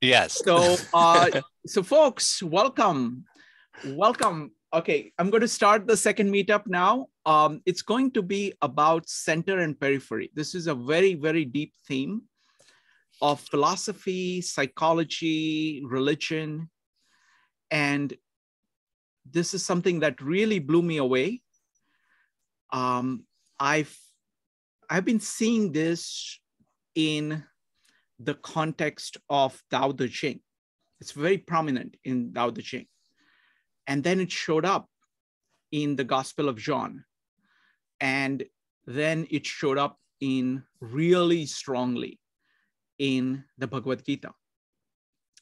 Yes. So, so folks, welcome. Welcome. Okay, I'm going to start the second meetup now. It's going to be about center and periphery. This is a very, very deep theme of philosophy, psychology, religion. And this is something that really blew me away. I've been seeing this in the context of Dao De Jing. It's very prominent in Dao De Jing. And then it showed up in the Gospel of John. And then it showed up in really strongly in the Bhagavad Gita.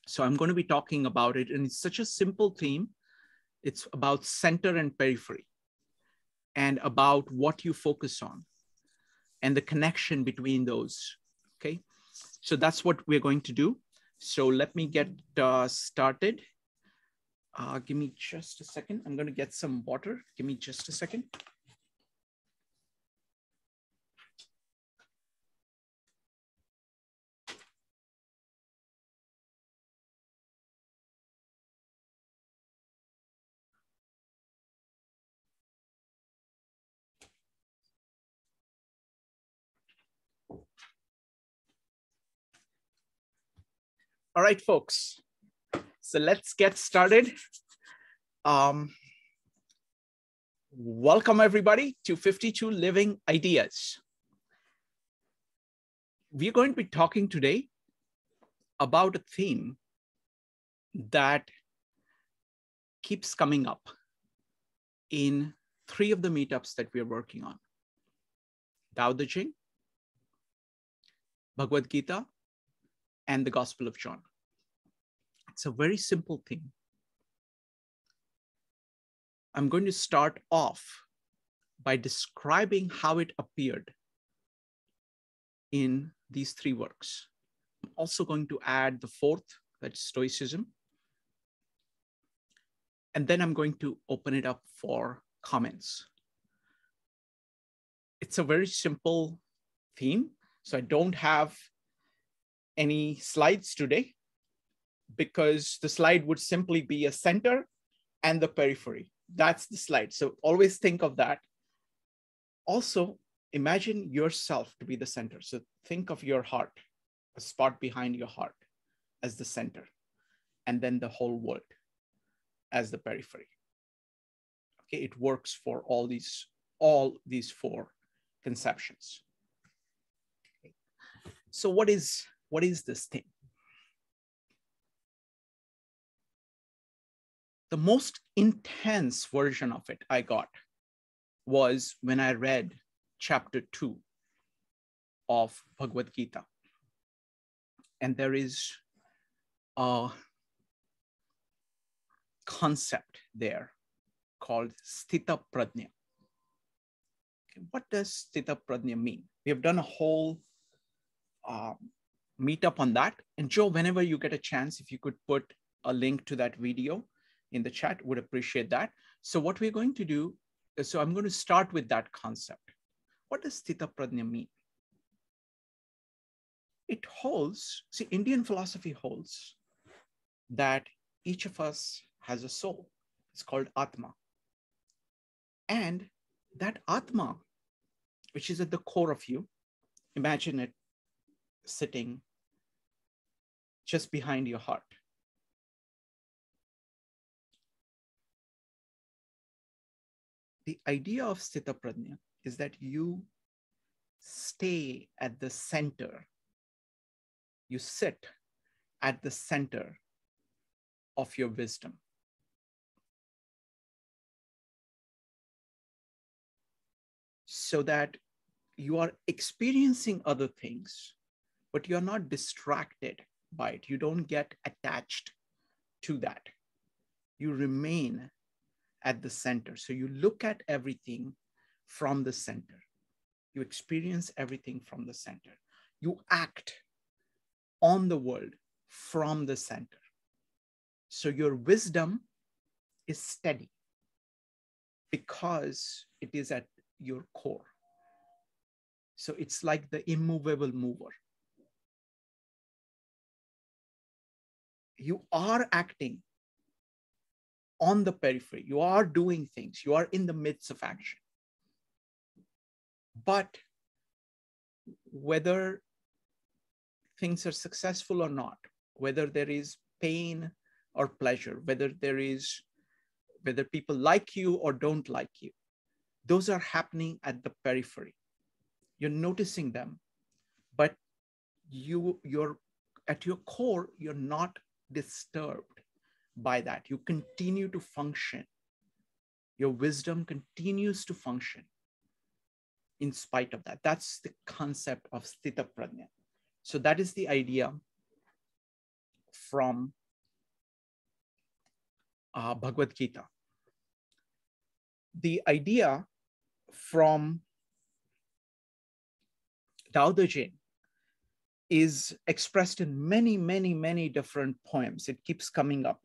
So I'm going to be talking about it. And it's such a simple theme. It's about center and periphery and about what you focus on and the connection between those, okay? So that's what we're going to do. So let me get started. Give me just a second. I'm going to get some water. Give me just a second. All right, folks, so let's get started. Welcome everybody to 52 Living Ideas. We're going to be talking today about a theme that keeps coming up in three of the meetups that we're working on. Tao Te Ching, Bhagavad Gita, and the Gospel of John. It's a very simple thing. I'm going to start off by describing how it appeared in these three works. I'm also going to add the fourth, that's Stoicism. And then I'm going to open it up for comments. It's a very simple theme, so I don't have any slides today because the slide would simply be a center and the periphery. That's the slide. So always think of that. Also, imagine yourself to be the center. So think of your heart, a spot behind your heart as the center, and then the whole world as the periphery. Okay, it works for all these four conceptions. Okay. So what is this thing? The most intense version of it I got was when I read chapter 2 of Bhagavad Gita. And there is a concept there called sthitaprajna. Okay, what does sthitaprajna mean? We have done a whole meet up on that. And Joe, whenever you get a chance, if you could put a link to that video in the chat, would appreciate that. So what we're going to do, so I'm going to start with that concept. What does sthitaprajna mean? It holds, see, Indian philosophy holds that each of us has a soul. It's called Atma. And that Atma, which is at the core of you, imagine it sitting just behind your heart. The idea of sthitaprajna is that you stay at the center. You sit at the center of your wisdom. So that you are experiencing other things, but you're not distracted by it. You don't get attached to that. You remain at the center. So you look at everything from the center. You experience everything from the center. You act on the world from the center. So your wisdom is steady because it is at your core. So it's like the immovable mover. you are acting on the periphery. You are doing things. You are in the midst of action. But whether things are successful or not, whether there is pain or pleasure, whether people like you or don't like you, those are happening at the periphery. You're noticing them, but you're at your core, you're not disturbed by that. You continue to function. Your wisdom continues to function in spite of that. That's the concept of sthitaprajna. So that is the idea from Bhagavad Gita. The idea from Dao De Jing is expressed in many, many, many different poems. It keeps coming up.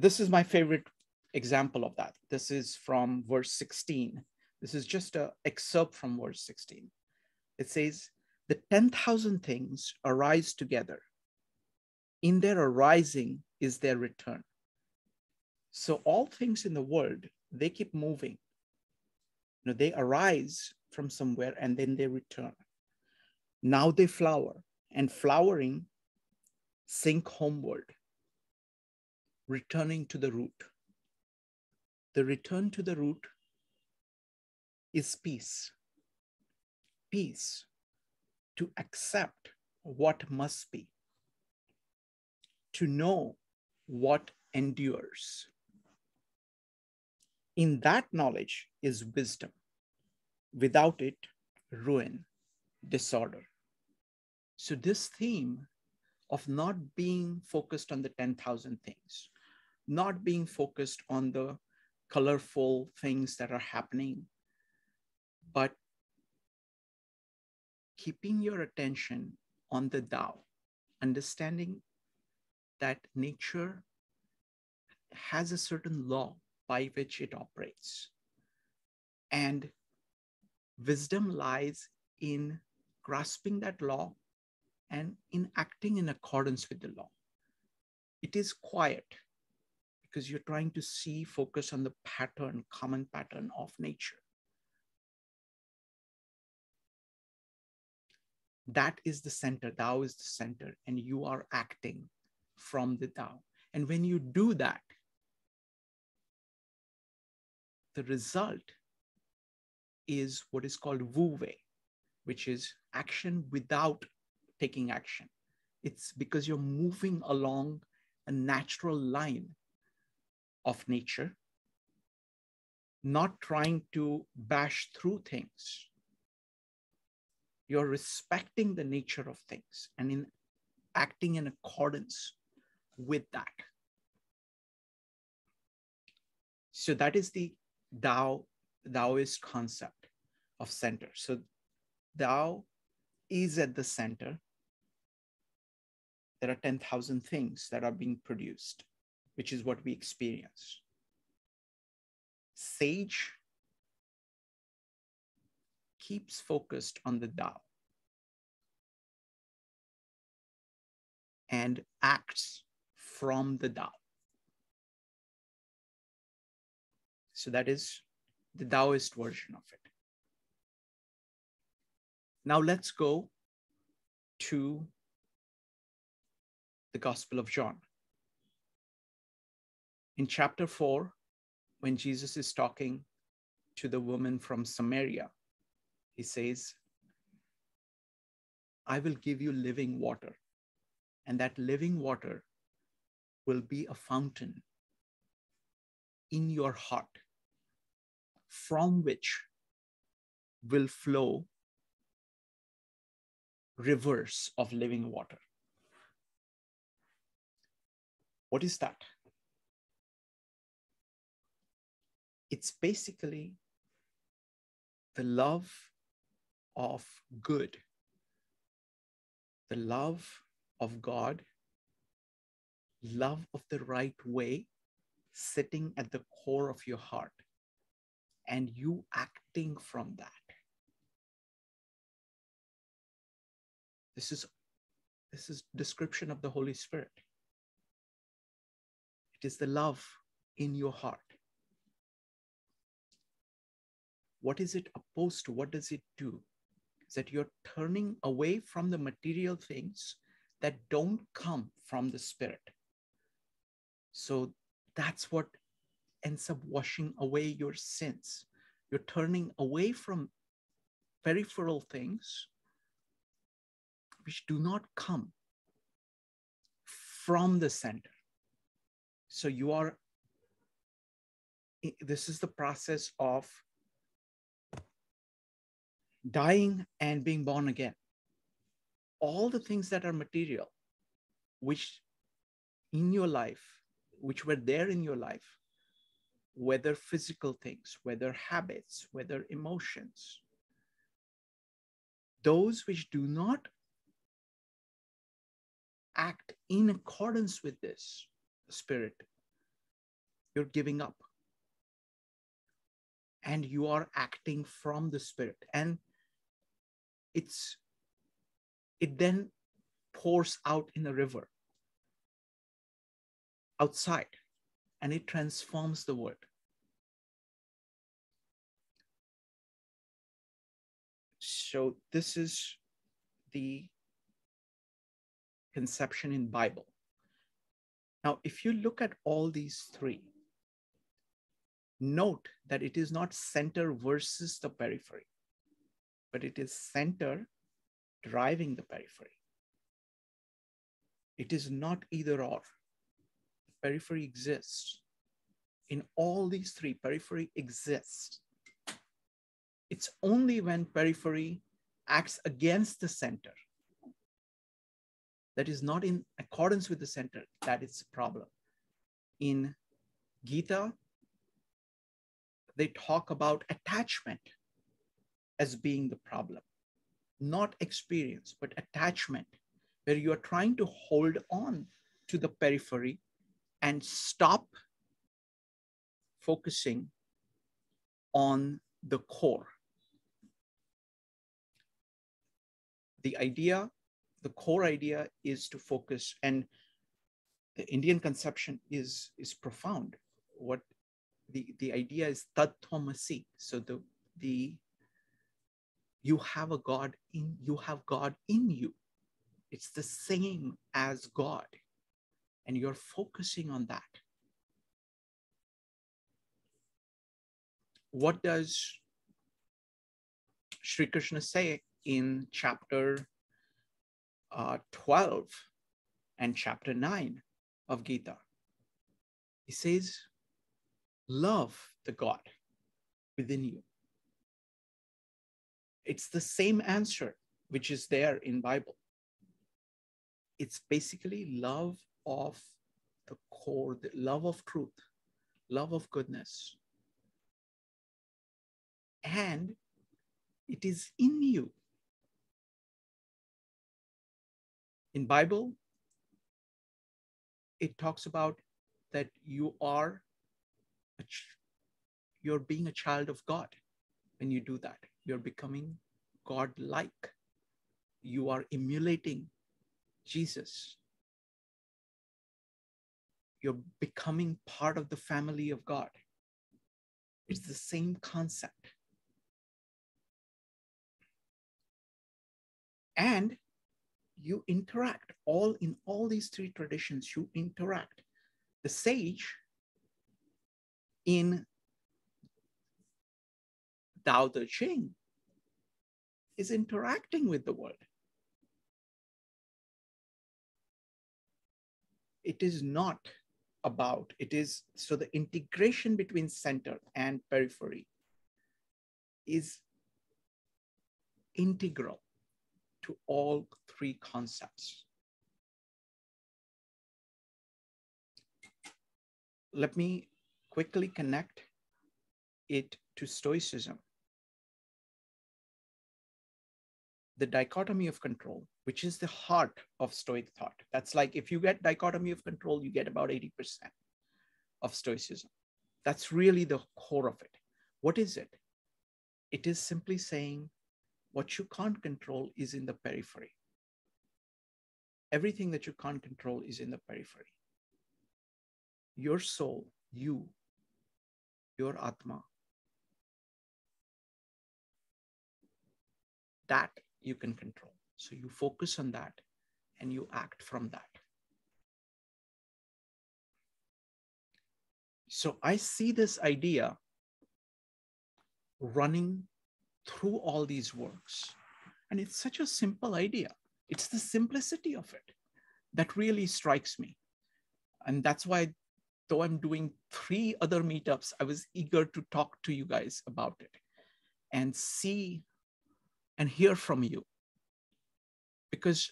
This is my favorite example of that. This is from verse 16. This is just an excerpt from verse 16. It says, the 10,000 things arise together. In their arising is their return. So all things in the world, they keep moving. You know, they arise from somewhere and then they return. Now they flower, and flowering, sink homeward, returning to the root. The return to the root is peace. Peace to accept what must be, to know what endures. In that knowledge is wisdom. Without it, ruin, disorder. So this theme of not being focused on the 10,000 things, not being focused on the colorful things that are happening, but keeping your attention on the Tao, understanding that nature has a certain law by which it operates. And wisdom lies in grasping that law and in acting in accordance with the law. It is quiet because you're trying to focus on the pattern, common pattern of nature. That is the center. Tao is the center, and you are acting from the Tao. And when you do that, the result is what is called Wu Wei, which is action without taking action. It's because you're moving along a natural line of nature, not trying to bash through things. You're respecting the nature of things and in acting in accordance with that. So that is the Taoist concept of center. So Tao is at the center. There are 10,000 things that are being produced, which is what we experience. Sage keeps focused on the Tao and acts from the Tao. So that is the Taoist version of it. Now let's go to the Gospel of John. In chapter 4, when Jesus is talking to the woman from Samaria, he says, I will give you living water, and that living water will be a fountain in your heart, from which will flow rivers of living water. What is that? It's basically the love of good, the love of God, love of the right way, sitting at the core of your heart, and you acting from that. This is description of the Holy Spirit. It is the love in your heart. What is it opposed to? What does it do? Is that you're turning away from the material things that don't come from the spirit. So that's what ends up washing away your sins. You're turning away from peripheral things which do not come from the center. So you are, this is the process of dying and being born again. All the things that are material, which in your life, which were there in your life, whether physical things, whether habits, whether emotions, those which do not act in accordance with this spirit, you're giving up. And you are acting from the spirit. And it then pours out in a river outside, and it transforms the world. So this is the conception in Bible. Now, if you look at all these three, note that it is not center versus the periphery, but it is center driving the periphery. It is not either or. The periphery exists. In all these three, periphery exists. It's only when periphery acts against the center, that is not in accordance with the center, that it's a problem. In Gita, they talk about attachment as being the problem, not experience, but attachment, where you are trying to hold on to the periphery and stop focusing on the core. The idea, the core idea is to focus, and the Indian conception is profound. What the idea is tat tvam asi. So you have a God in, you have God in you. It's the same as God. And you're focusing on that. What does Shri Krishna say in chapter 12 and chapter 9 of Gita? He says, love the God within you. It's the same answer which is there in Bible. It's basically love of the core, the love of truth, love of goodness. And it is in you. In Bible, it talks about that you are you're being a child of God. When you do that, you're becoming God-like. You are emulating Jesus. You're becoming part of the family of God. It's the same concept. And you interact all in all these three traditions, you interact. The sage in Dao De Jing is interacting with the world. It is not about, it is, so the integration between center and periphery is integral to all three concepts. Let me quickly connect it to Stoicism. The dichotomy of control, which is the heart of Stoic thought. That's like, if you get dichotomy of control, you get about 80% of Stoicism. That's really the core of it. What is it? It is simply saying what you can't control is in the periphery. Everything that you can't control is in the periphery. your soul, you, your Atma. That you can control. So you focus on that and you act from that. So I see this idea running through all these works. And it's such a simple idea. It's the simplicity of it that really strikes me. And that's why, though I'm doing 3 other meetups, I was eager to talk to you guys about it and see and hear from you. Because,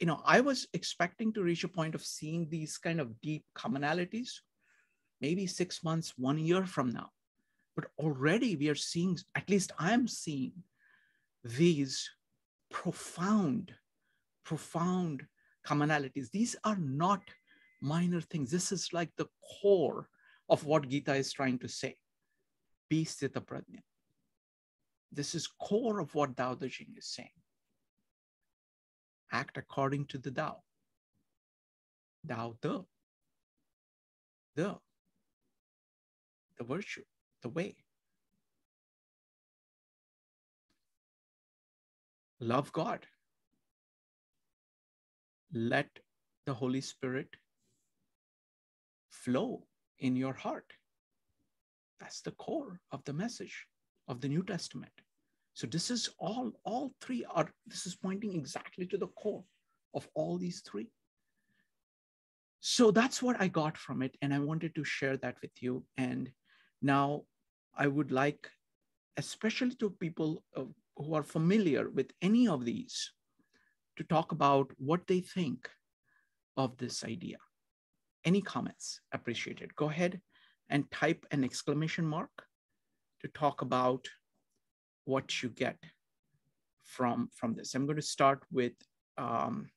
you know, I was expecting to reach a point of seeing these kind of deep commonalities, maybe 6 months, 1 year from now. But already we are seeing, at least I'm seeing, these profound commonalities. These are not minor things. This is like the core of what Gita is trying to say. Be sthitaprajna. This is core of what Dao De Jing is saying. Act according to the Dao. Dao the virtue, the way. Love God. Let the Holy Spirit flow in your heart. That's the core of the message of the New Testament. So this is all 3 are, this is pointing exactly to the core of all these 3. So that's what I got from it. And I wanted to share that with you. And now I would like, especially to people who are familiar with any of these, to talk about what they think of this idea. Any comments appreciated? Go ahead and type an exclamation mark to talk about what you get from this. I'm going to start with Evanik.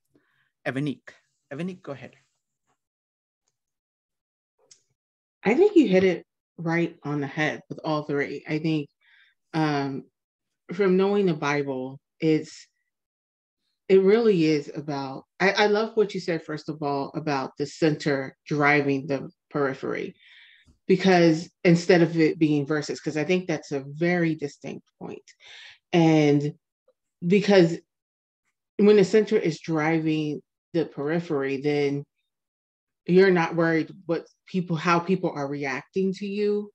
Evanik, go ahead. I think you hit it right on the head with all 3. I think from knowing the Bible, it really is about, I love what you said, first of all, about the center driving the periphery. Because instead of it being verses, because I think that's a very distinct point. And because when the center is driving the periphery, then you're not worried what people, how people are reacting to you.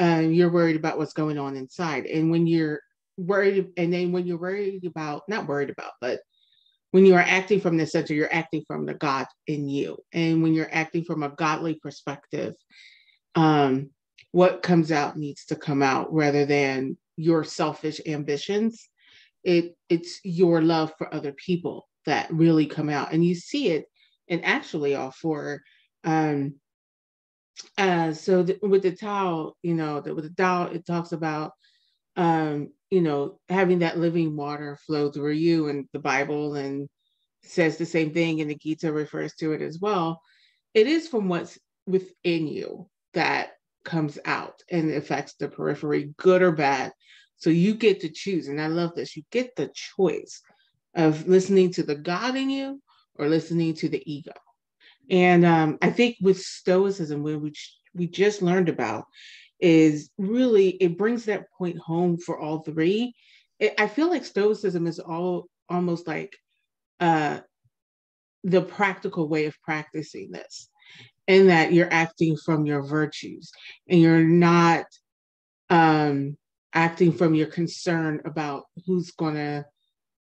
You're worried about what's going on inside. And when you're worried, and then when you're worried about, not worried about, but when you are acting from the center, you're acting from the God in you. And when you're acting from a godly perspective, what comes out needs to come out rather than your selfish ambitions. It's your love for other people that really come out. And you see it in actually all 4. With the Tao, you know, with the Tao, it talks about, you know, having that living water flow through you, and the Bible and says the same thing, and the Gita refers to it as well. It is from what's within you that comes out and affects the periphery, good or bad. So you get to choose. And I love this. You get the choice of listening to the God in you or listening to the ego. And I think with Stoicism, which we just learned about, is really, it brings that point home for all 3. I feel like Stoicism is almost like the practical way of practicing this. In that you're acting from your virtues and you're not acting from your concern about who's going to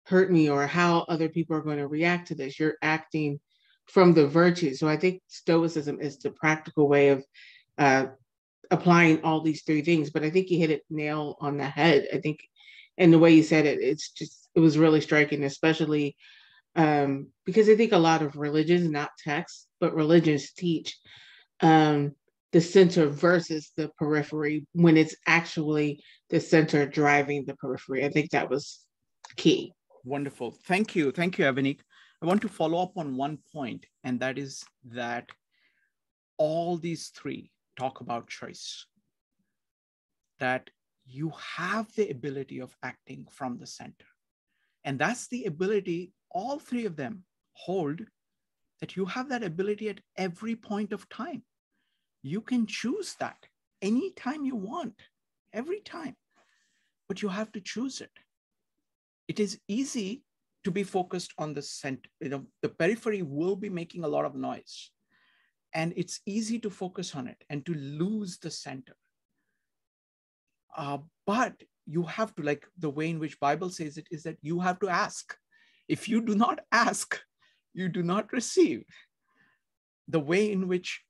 hurt me or how other people are going to react to this. You're acting from the virtues. So I think Stoicism is the practical way of applying all these 3 things. But I think you hit it nail on the head. I think, and the way you said it, it's just, it was really striking, especially because I think a lot of religions, not texts, but religions teach the center versus the periphery when it's actually the center driving the periphery. I think that was key. Wonderful. Thank you. Thank you, Evanik. I want to follow up on one point, and that is that all these 3 talk about choice, that you have the ability of acting from the center. And that's the ability all 3 of them hold that you have that ability at every point of time. You can choose that anytime you want, every time, but you have to choose it. It is easy to be focused on the center. The periphery will be making a lot of noise, and it's easy to focus on it and to lose the center. But you have to, like the way in which Bible says it, is that you have to ask. If you do not ask, you do not receive. The way in which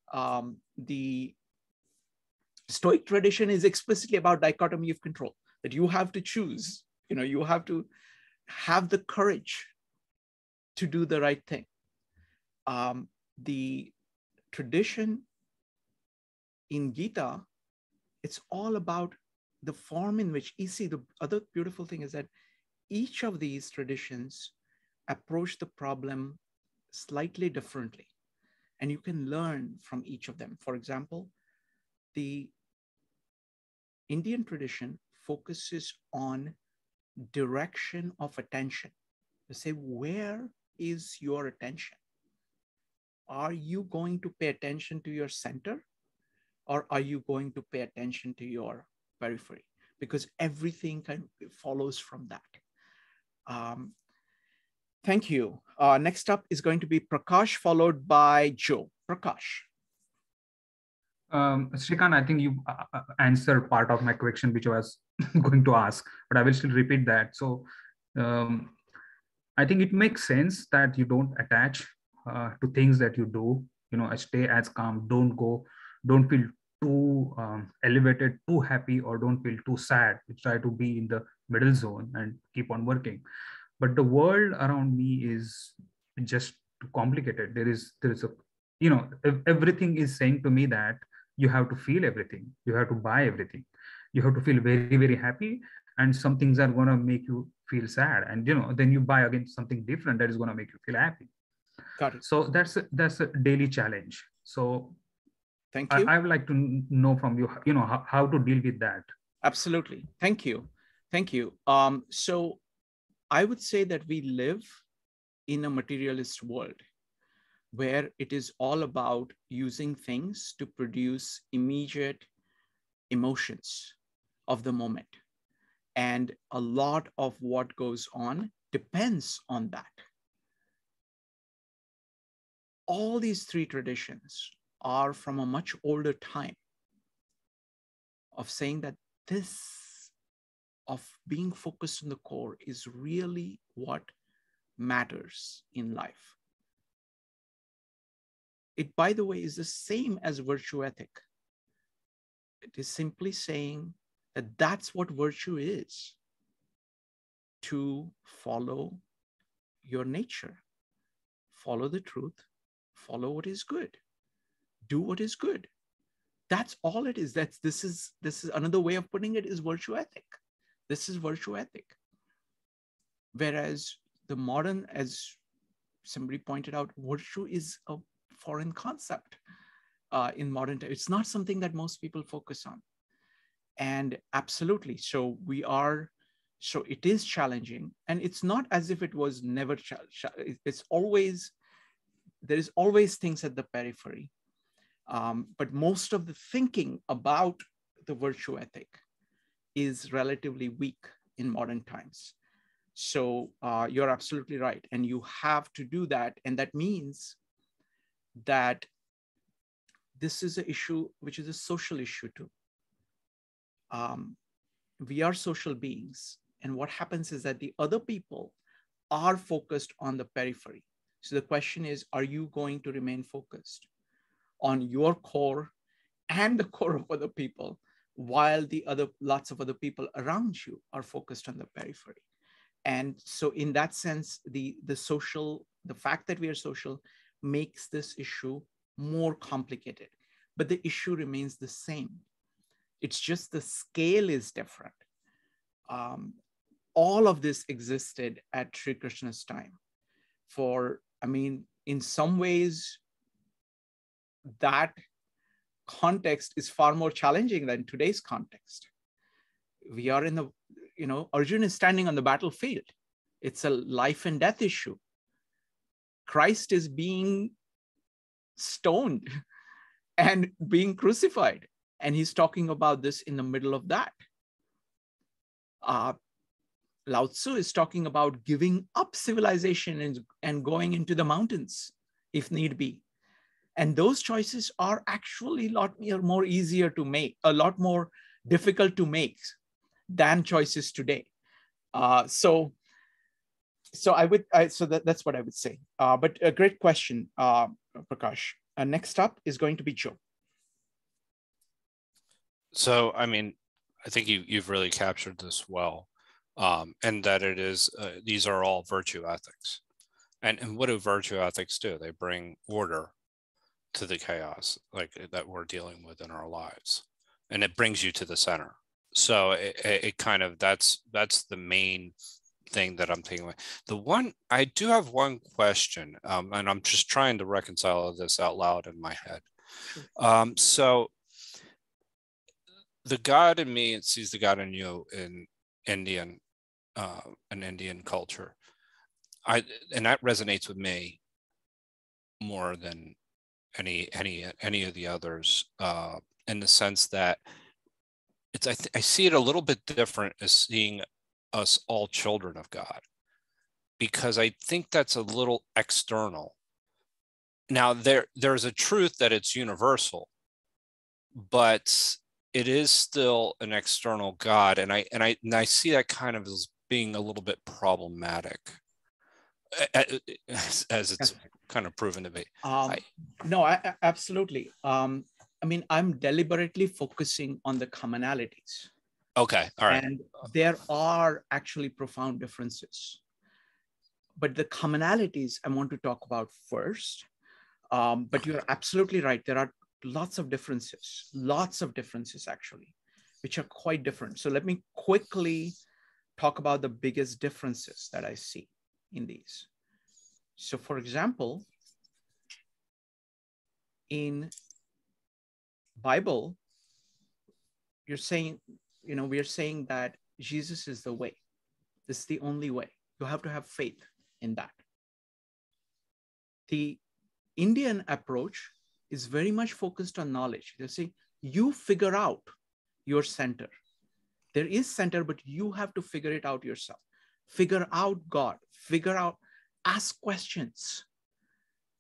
the Stoic tradition is explicitly about dichotomy of control, that you have to choose, you have to have the courage to do the right thing. The tradition in Gita, it's all about the form in which, the other beautiful thing is that each of these traditions approach the problem slightly differently, and you can learn from each of them. For example, the Indian tradition focuses on direction of attention. They say, where is your attention? Are you going to pay attention to your center, or are you going to pay attention to your periphery? Because everything kind of follows from that. Thank you. Next up is going to be Prakash, followed by Joe. Prakash. Shrikant, I think you answered part of my question, which I was going to ask, but I will still repeat that. So I think it makes sense that you don't attach to things that you do. Stay as calm, don't feel too elevated, too happy, or don't feel too sad. You try to be in the middle zone and keep on working. But the world around me is just too complicated. There is a, everything is saying to me that you have to feel everything. You have to buy everything. You have to feel very, very happy. And some things are going to make you feel sad. And, then you buy again something different that is going to make you feel happy. Got it. So that's a daily challenge. So thank you. I would like to know from you, how to deal with that. Absolutely. Thank you. Thank you. So I would say that we live in a materialist world where it is all about using things to produce immediate emotions of the moment. And a lot of what goes on depends on that. All these three traditions are from a much older time of saying that this of being focused on the core is really what matters in life. It, by the way, is the same as virtue ethic. It is simply saying that that's what virtue is, to follow your nature, follow the truth, follow what is good, do what is good. That's all it is. This is another way of putting it is virtue ethic. This is virtue ethic. Whereas the modern, as somebody pointed out, virtue is a foreign concept in modern times. It's not something that most people focus on. And absolutely, so we are, so it is challenging, and it's not as if it was never challenging. It's always, there is always things at the periphery, but most of the thinking about the virtue ethic is relatively weak in modern times. So you're absolutely right, and you have to do that, and that means that this is an issue which is a social issue too. We are social beings, and what happens is that the other people are focused on the periphery. So the question is, are you going to remain focused on your core and the core of other people while the other lots of other people around you are focused on the periphery? And so in that sense, the fact that we are social makes this issue more complicated, but the issue remains the same. It's just the scale is different. All of this existed at Sri Krishna's time. In some ways, that context is far more challenging than today's context. We are in the, Arjuna is standing on the battlefield. It's a life and death issue. Christ is being stoned and being crucified. And he's talking about this in the middle of that. Lao Tzu is talking about giving up civilization and going into the mountains if need be. And those choices are actually a lot more difficult to make than choices today. So that's what I would say. But a great question, Prakash. Next up is going to be Joe. So, I mean, I think you've really captured this well, and that it is, these are all virtue ethics. And what do virtue ethics do? They bring order to the chaos like that we're dealing with in our lives. And it brings you to the center. So it kind of, that's the main thing that I'm thinking about. I do have one question, and I'm just trying to reconcile this out loud in my head. So the God in me, it sees the God in you in Indian culture. And that resonates with me more than any of the others, in the sense that it's, I see it a little bit different as seeing us all children of God, because I think that's a little external. Now there's a truth that it's universal, but it is still an external God, and I see that kind of as being a little bit problematic, as it's kind of proven to be. No, absolutely. I mean, I'm deliberately focusing on the commonalities. Okay, all right. And there are actually profound differences, but the commonalities I want to talk about first. But you're absolutely right. There are lots of differences actually, which are quite different. So let me quickly talk about the biggest differences that I see in these. So for example, in Bible, you're saying, you know, we are saying that Jesus is the way. This is the only way. You have to have faith in that. The Indian approach is very much focused on knowledge. They're saying, you figure out your center. There is center, but you have to figure it out yourself. Figure out God, ask questions.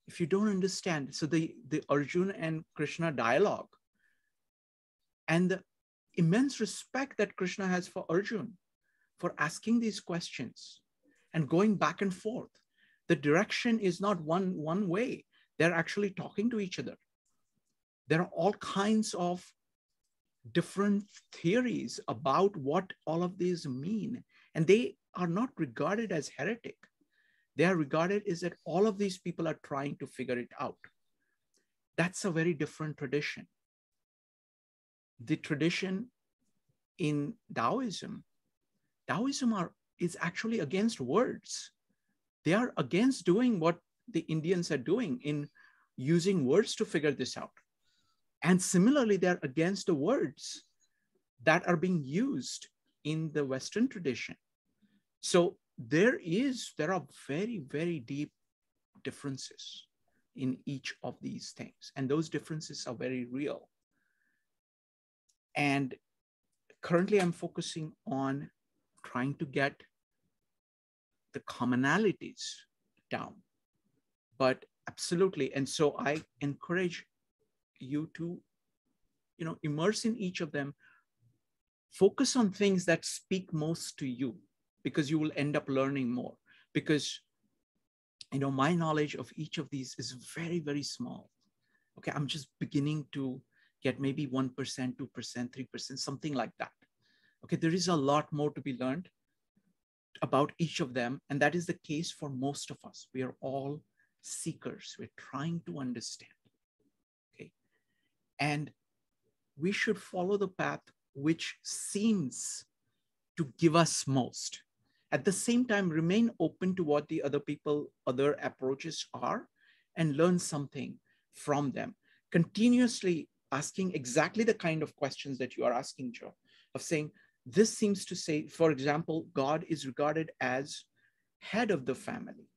If you don't understand, so the Arjuna and Krishna dialogue and the immense respect that Krishna has for Arjuna for asking these questions and going back and forth. The direction is not one way. They're actually talking to each other. There are all kinds of different theories about what all of these mean. And they are not regarded as heretic. They are regarded as that all of these people are trying to figure it out. That's a very different tradition. The tradition in Taoism is actually against words. They are against doing what the Indians are doing in using words to figure this out. And similarly, they're against the words that are being used in the Western tradition. So there are very, very deep differences in each of these things. And those differences are very real. And currently I'm focusing on trying to get the commonalities down. But absolutely, and so I encourage you to, you know, immerse in each of them, focus on things that speak most to you, because you will end up learning more. Because, you know, my knowledge of each of these is very, very small. Okay, I'm just beginning to get maybe 1%, 2%, 3%, something like that. Okay, there is a lot more to be learned about each of them, and that is the case for most of us. We are all seekers. We're trying to understand, okay? And we should follow the path which seems to give us most. At the same time, remain open to what the other approaches are and learn something from them. Continuously asking exactly the kind of questions that you are asking, Joe, of saying, this seems to say, for example, God is regarded as head of the family.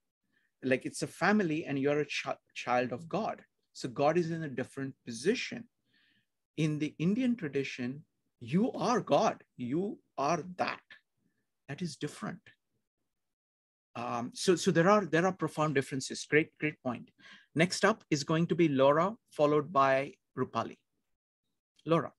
Like it's a family and you're a child of God. So God is in a different position. In the Indian tradition, you are God, you are that. That is different. So there are profound differences. Great point. Next up is going to be Laura, followed by Rupali. Laura.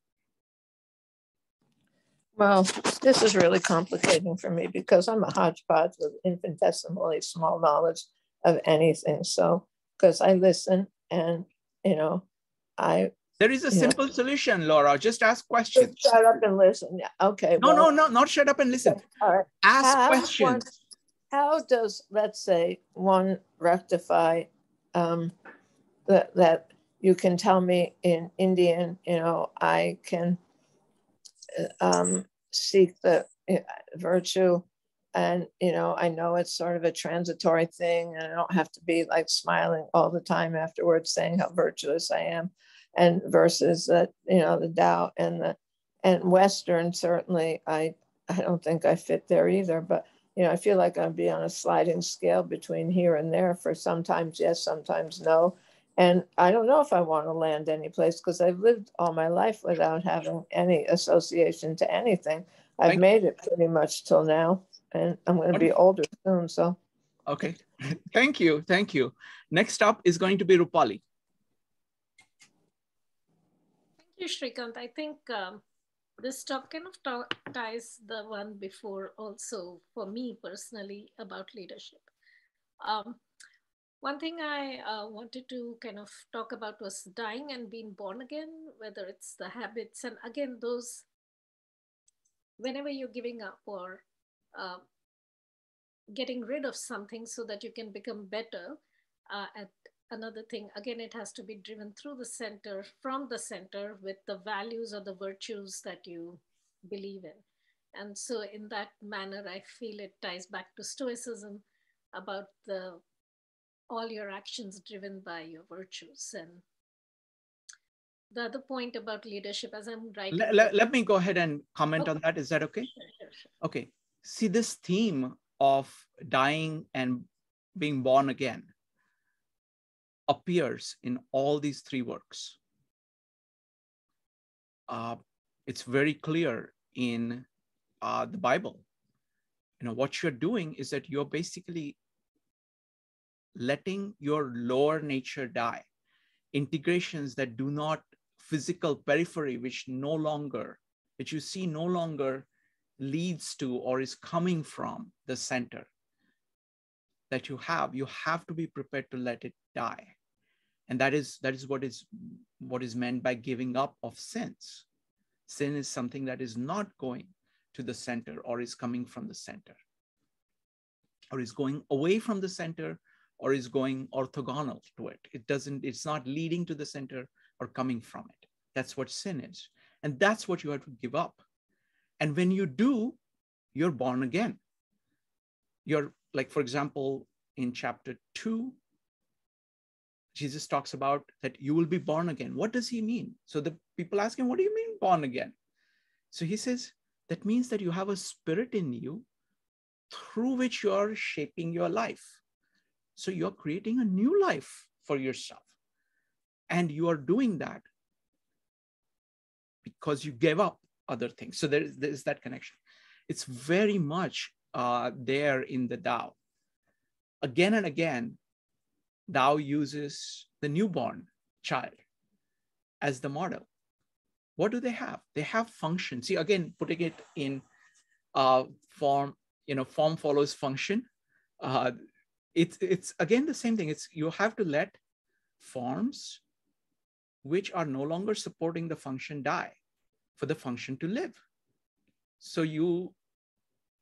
Well, this is really complicating for me because I'm a hodgepodge with infinitesimally small knowledge of anything. So, because I listen and, you know, there is a simple solution, Laura. Just ask questions. Just shut up and listen. Okay. No, well, no, not shut up and listen. All right. Ask questions. How does, let's say, one rectify that you can tell me in Indian, you know, I can seek the virtue and, you know, I know it's sort of a transitory thing and I don't have to be like smiling all the time afterwards saying how virtuous I am, and versus that, you know, the Tao and Western, certainly I don't think I fit there either, but you know, I feel like I'd be on a sliding scale between here and there for sometimes yes, sometimes no. And I don't know if I want to land any place because I've lived all my life without having any association to anything. I've made it pretty much till now, and I'm going to be older soon, so. Okay, thank you, thank you. Next up is going to be Rupali. Thank you, Shrikant. I think this talk kind of ties the one before also for me personally about leadership. One thing I wanted to kind of talk about was dying and being born again, whether it's the habits. And again, those, whenever you're giving up or getting rid of something so that you can become better at another thing, again, it has to be driven through the center, from the center, with the values or the virtues that you believe in. And so in that manner, I feel it ties back to Stoicism about the all your actions driven by your virtues. And the other point about leadership, as I'm writing. Let me go ahead and comment on that. Is that okay? Sure. Okay. See, this theme of dying and being born again appears in all these three works. It's very clear in the Bible. You know, what you're doing is that you're basically letting your lower nature die, integrations that do not physical periphery, which you see no longer leads to or is coming from the center that you have to be prepared to let it die. And that is what is meant by giving up of sins. Sin is something that is not going to the center or is coming from the center or is going away from the center or is going orthogonal to it. It's not leading to the center or coming from it. That's what sin is. And that's what you have to give up. And when you do, you're born again. You're like, for example, in chapter 2, Jesus talks about that you will be born again. What does he mean? So the people ask him, what do you mean born again? So he says, that means that you have a spirit in you through which you're shaping your life. So you're creating a new life for yourself. And you are doing that because you gave up other things. So there is that connection. It's very much there in the Tao. Again and again, Tao uses the newborn child as the model. What do they have? They have function. See, again, putting it in form, you know, form follows function. It's again the same thing. You have to let forms which are no longer supporting the function die for the function to live. So you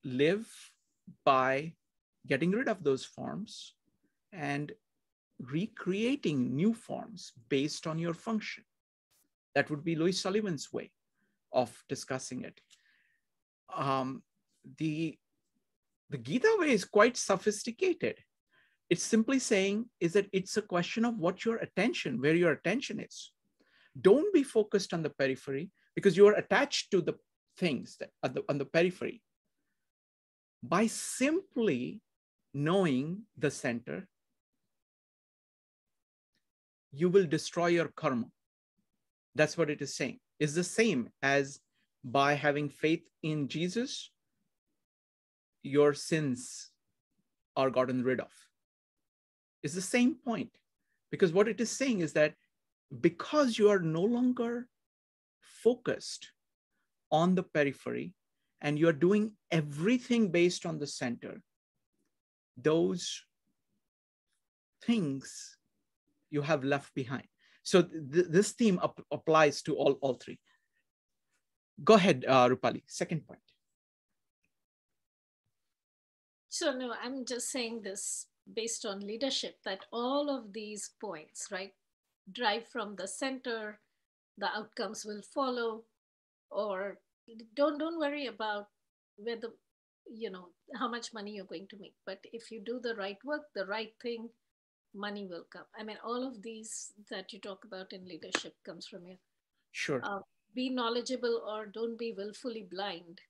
live by getting rid of those forms and recreating new forms based on your function. That would be Louis Sullivan's way of discussing it. The Gita way is quite sophisticated. It's simply saying is that it's a question of where your attention is. Don't be focused on the periphery because you are attached to the things that are on the periphery. By simply knowing the center, you will destroy your karma. That's what it is saying. It's the same as by having faith in Jesus, your sins are gotten rid of. It's the same point, because what it is saying is that because you are no longer focused on the periphery and you are doing everything based on the center, those things you have left behind. So this theme applies to all three. Go ahead, Rupali, second point. So no, I'm just saying this based on leadership, that all of these points, right, drive from the center, the outcomes will follow, or don't worry about whether, you know, how much money you're going to make. But if you do the right work, the right thing, money will come. I mean, all of these that you talk about in leadership comes from here. Sure. Be knowledgeable or don't be willfully blind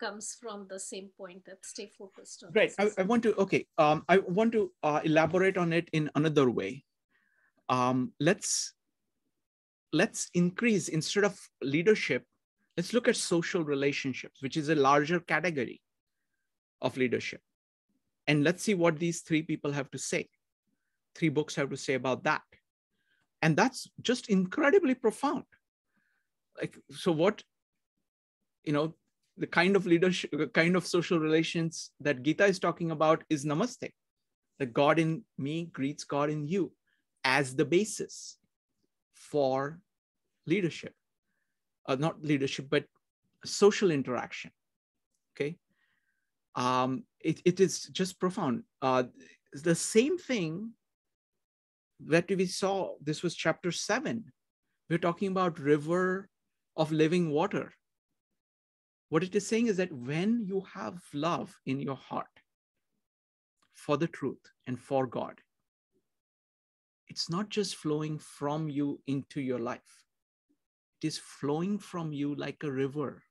comes from the same point, that stay focused on. Right. I want to elaborate on it in another way. Let's increase, instead of leadership, let's look at social relationships, which is a larger category of leadership. And let's see what these three people have to say. Three books have to say about that. And that's just incredibly profound. Like, so what, you know, the kind of leadership, the kind of social relations that Gita is talking about is namaste. The God in me greets God in you as the basis for leadership, not leadership, but social interaction, okay? It is just profound. The same thing that we saw, this was chapter 7. We're talking about river of living water. What it is saying is that when you have love in your heart for the truth and for God, it's not just flowing from you into your life. It is flowing from you like a river,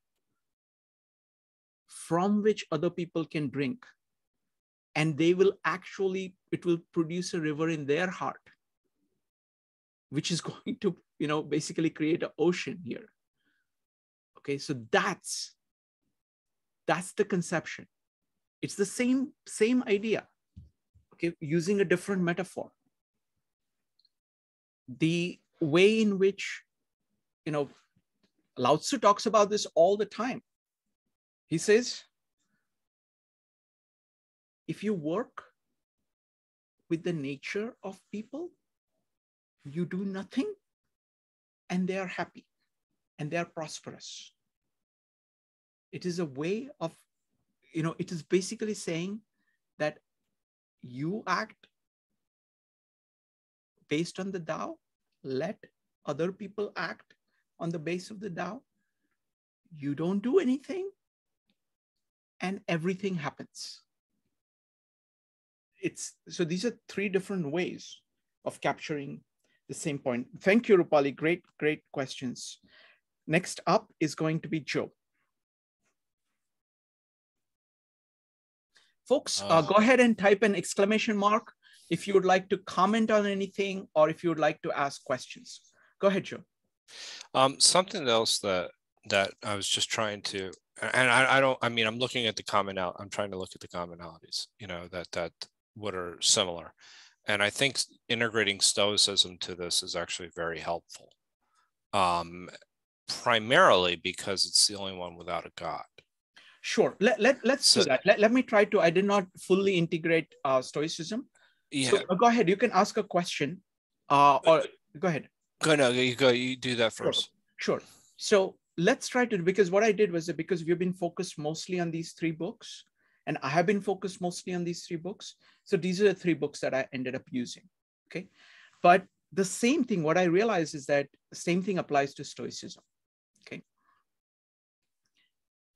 from which other people can drink, and they will actually, it will produce a river in their heart, which is going to, you know, basically create an ocean here. Okay, so that's the conception. It's the same idea, okay, using a different metaphor. The way in which, you know, Lao Tzu talks about this all the time. He says, if you work with the nature of people, you do nothing and they are happy and they are prosperous. It is a way of, you know, it is basically saying that you act based on the Tao, let other people act on the base of the Tao. You don't do anything, and everything happens. So these are three different ways of capturing the same point. Thank you, Rupali. Great, great questions. Next up is going to be Joe. Folks, go ahead and type an !! if you would like to comment on anything or if you would like to ask questions. Go ahead, Joe. Something else that I was just trying to, and I'm looking at the commonality. I'm trying to look at the commonalities, you know, that what are similar. And I think integrating Stoicism to this is actually very helpful, primarily because it's the only one without a God. Sure. Let's do that. Let me try to, I did not fully integrate Stoicism. Yeah. So, go ahead. You can ask a question. Or go ahead. No, you go. You do that first. Sure. So, let's try to, because what I did was that because we've been focused mostly on these three books, and I have been focused mostly on these three books. So these are the three books that I ended up using. Okay. But the same thing, what I realized is that the same thing applies to Stoicism. Okay.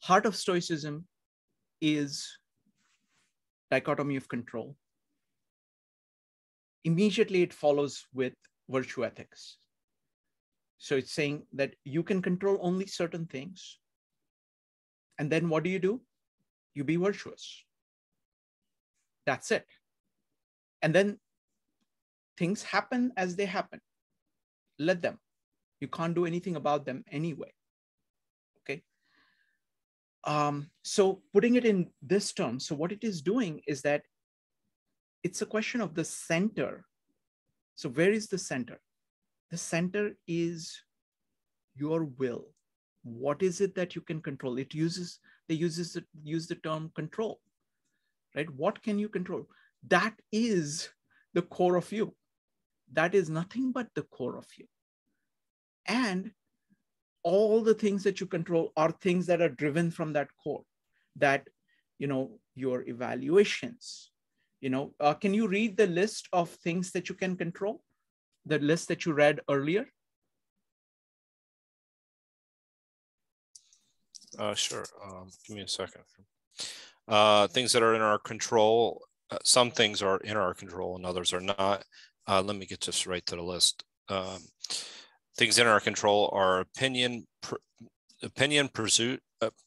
Heart of Stoicism is dichotomy of control. Immediately it follows with virtue ethics. So it's saying that you can control only certain things. And then what do? You be virtuous. That's it. And then Things happen as they happen. Let them. You can't do anything about them anyway. Okay. So putting it in this term, so what it is doing is that it's a question of the center. So where is the center? The center is your will. What is it that you can control? It uses, they use the term control, right? What can you control? That is the core of you. That is nothing but the core of you. And all the things that you control are things that are driven from that core, that, you know, your evaluations, you know, can you read the list of things that you can control? The list that you read earlier? Sure. Give me a second. Things that are in our control. Some things are in our control and others are not. Let me get just right to the list. Things in our control are opinion,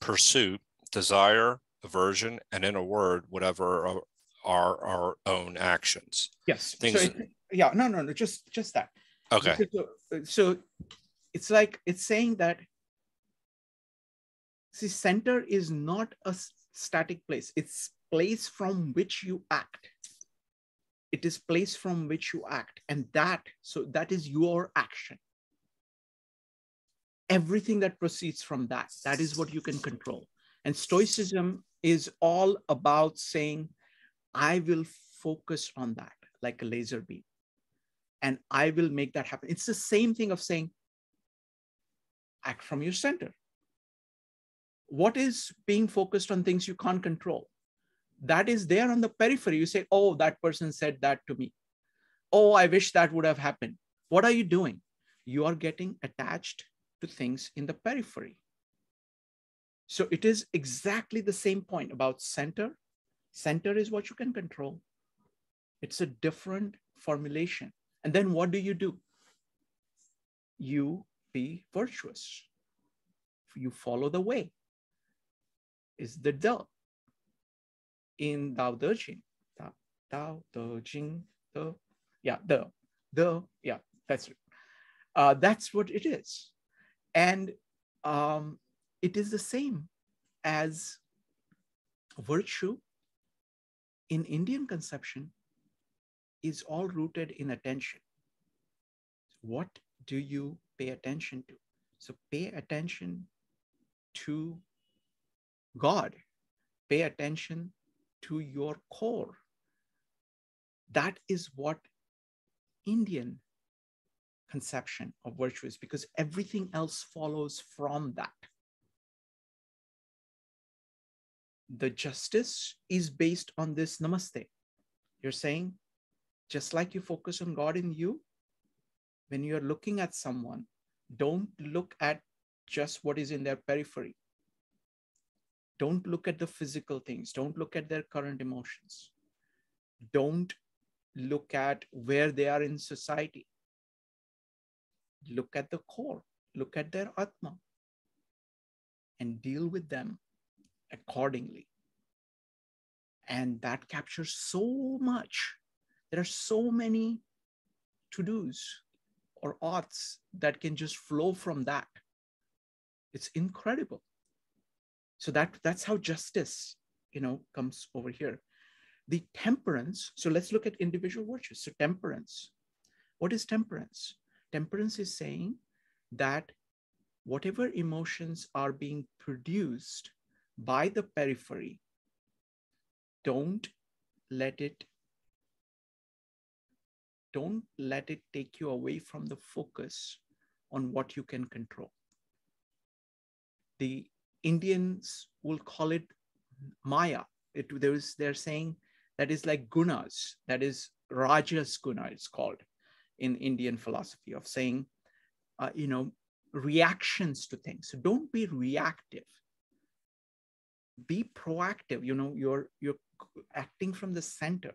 pursuit, desire, aversion, and in a word, whatever are our own actions. Yes. Things. So it, yeah. No. Just that. Okay. So it's like it's saying that. See, center is not a static place. It's place from which you act. It is place from which you act, and that, so that is your action. Everything that proceeds from that, that is what you can control. And Stoicism is all about saying, I will focus on that like a laser beam, and I will make that happen. It's the same thing of saying, act from your center. What is being focused on things you can't control? That is there on the periphery. You say, oh, that person said that to me. Oh, I wish that would have happened. What are you doing? You are getting attached to things in the periphery. So it is exactly the same point about center. Center is what you can control. It's a different formulation. And then what do? You be virtuous. You follow the way. Is the Dao in Dao De Jing. Dao De Jing. Yeah, that's it. That's what it is. And it is the same as virtue in Indian conception is all rooted in attention. What do you pay attention to? So pay attention to God, pay attention to your core. That is what Indian conception of virtue is, because everything else follows from that. The justice is based on this namaste. You're saying, just like you focus on God in you, when you're looking at someone, don't look at just what is in their periphery. Don't look at the physical things. Don't look at their current emotions. Don't look at where they are in society. Look at the core. Look at their Atma and deal with them accordingly. And that captures so much. There are so many to-dos or oughts that can just flow from that. It's incredible. So that's how justice, you know, comes over here. The temperance, so let's look at individual virtues. So temperance, what is temperance? Temperance is saying that whatever emotions are being produced by the periphery, don't let it take you away from the focus on what you can control. The Indians will call it Maya. They're saying that is like gunas, that is Rajas guna, it's called in Indian philosophy of saying, you know, reactions to things. So don't be reactive. Be proactive. You know, you're acting from the center.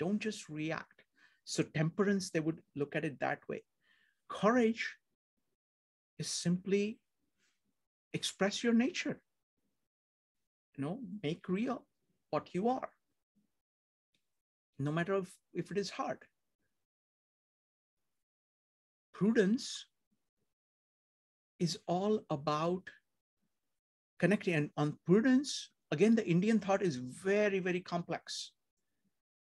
Don't just react. So temperance, they would look at it that way. Courage is simply express your nature, you know, make real what you are, no matter if it is hard. prudence is all about connecting. And on prudence, again, the Indian thought is very, very complex.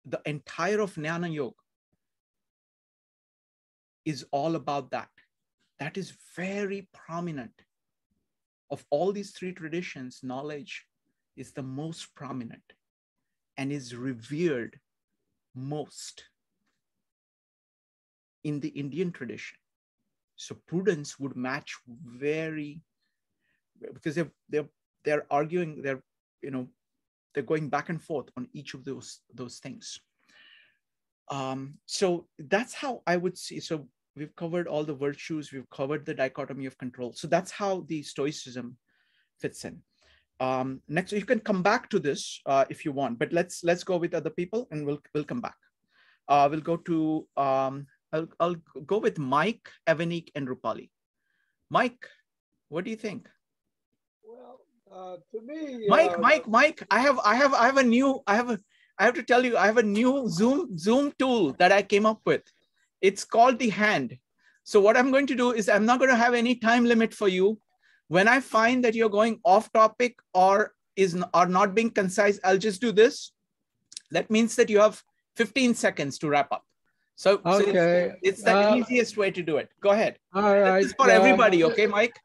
The entire of Jnana Yoga is all about that. That is very prominent. Of all these three traditions, knowledge is the most prominent and is revered most in the Indian tradition. So prudence would match very, because they're arguing, they're going back and forth on each of those things. So that's how I would see. So we've covered all the virtues. We've covered the dichotomy of control. So that's how the Stoicism fits in. Next, you can come back to this if you want, but let's go with other people and we'll come back. We'll go to, I'll go with Mike, Evanik, and Rupali. Mike, what do you think? Well, to me, Mike, I have to tell you, I have a new Zoom tool that I came up with. It's called the hand. So what I'm going to do is I'm not going to have any time limit for you. When I find that you're going off topic or are not being concise, I'll just do this. That means that you have 15 seconds to wrap up. So, okay. So it's the easiest way to do it. Go ahead. All right. This is for everybody. Okay, Mike.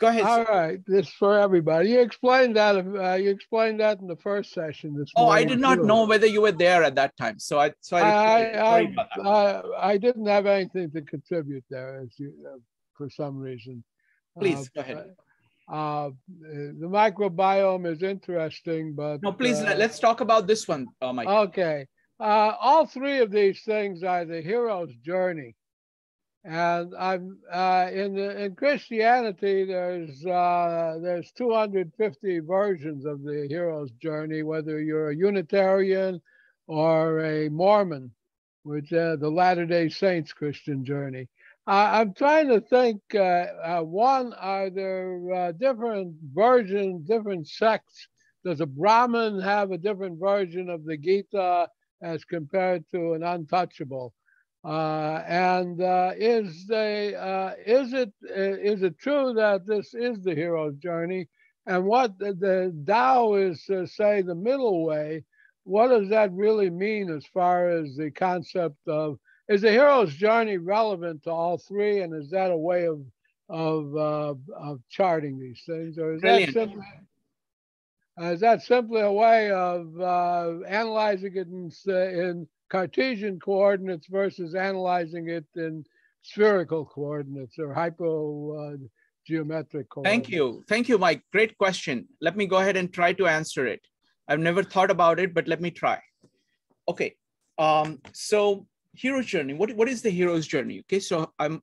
Go ahead. All right. This is for everybody. You explained that. You explained that in the first session this morning. I did not know whether you were there at that time. So I didn't have anything to contribute there, as you, for some reason. Please go ahead. The microbiome is interesting, but no. Please let's talk about this one, Mike. Okay. All three of these things are the hero's journey, and I'm in Christianity. There's 250 versions of the hero's journey. Whether you're a Unitarian or a Mormon, which the Latter-day Saints Christian journey. I'm trying to think. One, are there different versions, different sects? Does a Brahmin have a different version of the Gita as compared to an untouchable? Is it true that this is the hero's journey? And what the Dao is, say, the middle way, what does that really mean as far as the concept of, is the hero's journey relevant to all three? And is that a way of charting these things? Or is that simply... is that simply a way of analyzing it in Cartesian coordinates versus analyzing it in spherical coordinates or hypogeometric coordinates? Thank you, Mike. Great question. Let me go ahead and try to answer it. I've never thought about it, but let me try. Okay, so hero's journey. What is the hero's journey? Okay, so I'm.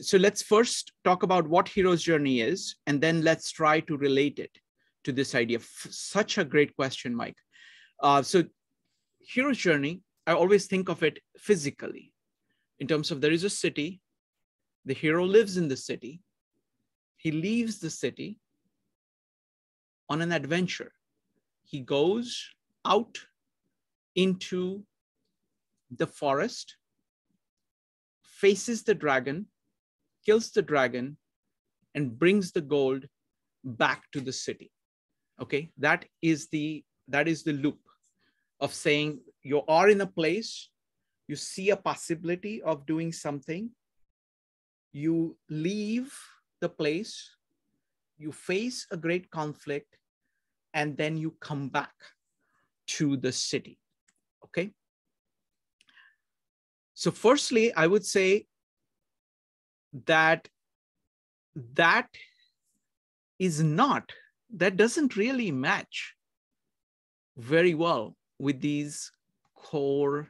So let's first talk about what hero's journey is, and then let's try to relate it to this idea. Such a great question, Mike. So hero's journey, I always think of it physically in terms of there is a city, the hero lives in the city, he leaves the city on an adventure. He goes out into the forest, faces the dragon, kills the dragon, and brings the gold back to the city. Okay, that is the loop of saying you are in a place, you see a possibility of doing something, you leave the place, you face a great conflict, and then you come back to the city. Okay. So firstly, I would say that doesn't really match very well with these core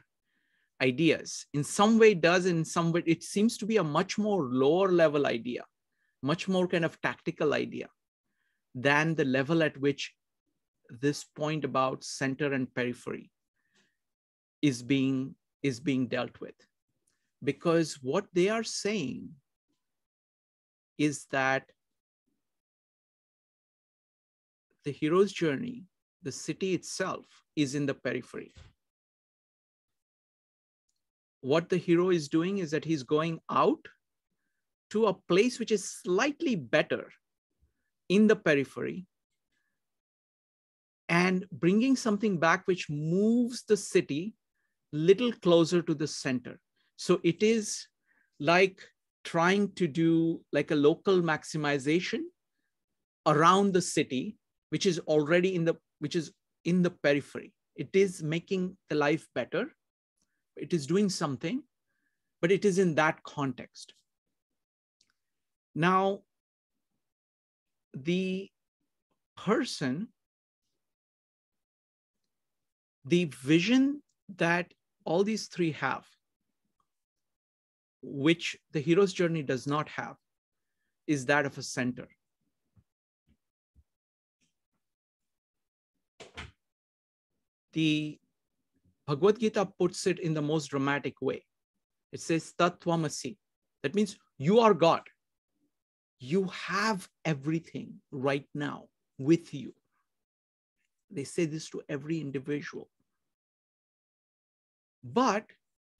ideas. In some way it does, in some way, it seems to be a much more lower level idea, much more kind of tactical idea than the level at which this point about center and periphery is being dealt with. Because what they are saying is that the hero's journey, the city itself, is in the periphery. what the hero is doing is that he's going out to a place which is slightly better in the periphery and bringing something back which moves the city little closer to the center. So it is like trying to do like a local maximization around the city, which is already in the, which is in the periphery. It is making the life better. It is doing something, but it is in that context. Now, the person, the vision that all these three have, which the hero's journey does not have, is that of a center. The Bhagavad Gita puts it in the most dramatic way. It says, tat tvam asi. That means you are God. You have everything right now with you. They say this to every individual. But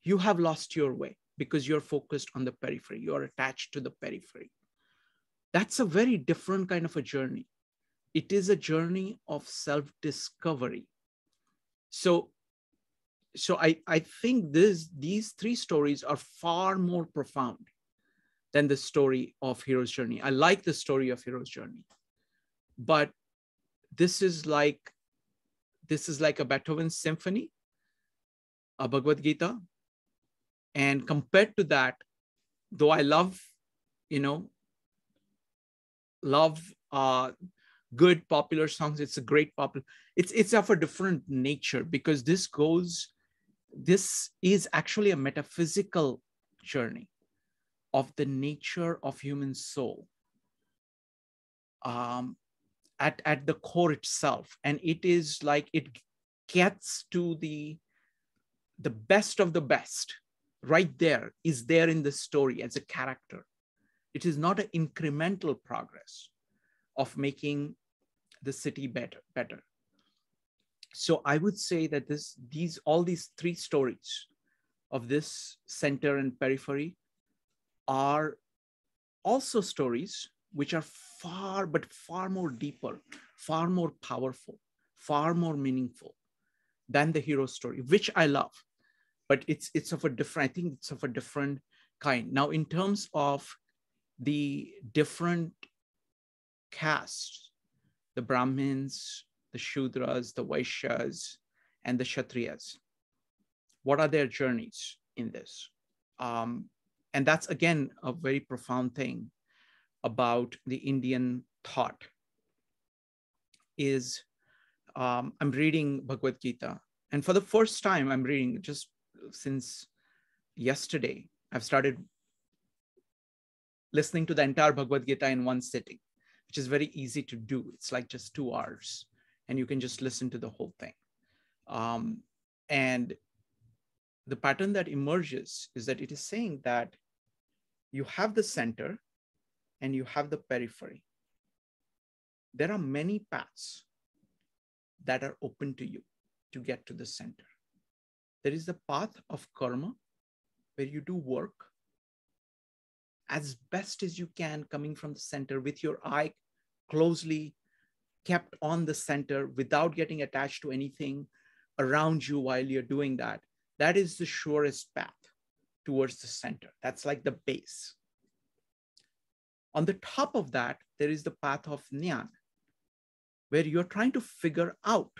you have lost your way because you're focused on the periphery. You are attached to the periphery. That's a very different kind of a journey. It is a journey of self-discovery. So I think these three stories are far more profound than the story of Hero's Journey. I like the story of Hero's Journey, but this is like a Beethoven symphony, a Bhagavad Gita. And compared to that, though I love good popular songs, it's a great popular, it's of a different nature because this is actually a metaphysical journey of the nature of human soul at the core itself. And it is like, it gets to the best of the best right there, is there in the story as a character. It is not an incremental progress of making the city better. So I would say that all these three stories of this center and periphery are also stories which are far more deeper, far more powerful, far more meaningful than the hero story, which I love, but it's of a different kind. Now, in terms of the different castes, the Brahmins, the Shudras, the Vaishyas, and the Kshatriyas, what are their journeys in this? And that's, again, a very profound thing about the Indian thought is, I'm reading Bhagavad Gita. And for the first time, I'm reading, just since yesterday, I've started listening to the entire Bhagavad Gita in one sitting, which is very easy to do. It's like just 2 hours, and you can just listen to the whole thing. And the pattern that emerges is that it is saying that you have the center and you have the periphery. There are many paths that are open to you to get to the center. There is the path of karma, where you do work as best as you can, coming from the center with your eye closely kept on the center without getting attached to anything around you while you're doing that. That is the surest path towards the center. That's like the base. On the top of that, there is the path of jnana, where you're trying to figure out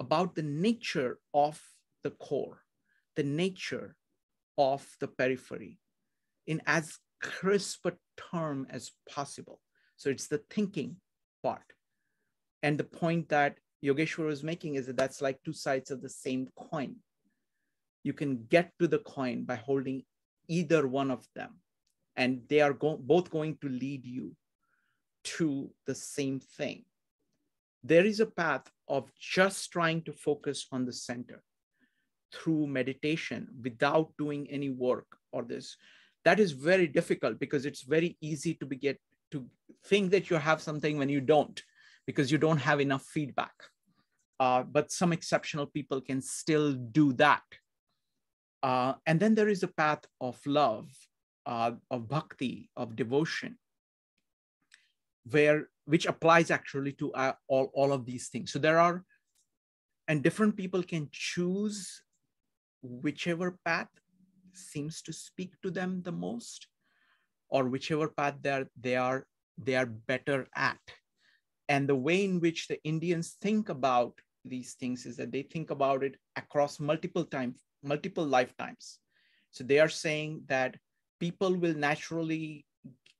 about the nature of the core, the nature of the periphery in as crisp a term as possible. So it's the thinking part. And the point that Yogeshwar was making is that that's like two sides of the same coin. You can get to the coin by holding either one of them, and they are both going to lead you to the same thing. There is a path of just trying to focus on the center through meditation without doing any work or this. That is very difficult because it's very easy to think that you have something when you don't, because you don't have enough feedback. But some exceptional people can still do that. And then there is a path of love, of bhakti, of devotion, which applies actually to all of these things. So there are, and different people can choose whichever path seems to speak to them the most, or whichever path they are better at. And the way in which the Indians think about these things is that they think about it across multiple lifetimes. So they are saying that people will naturally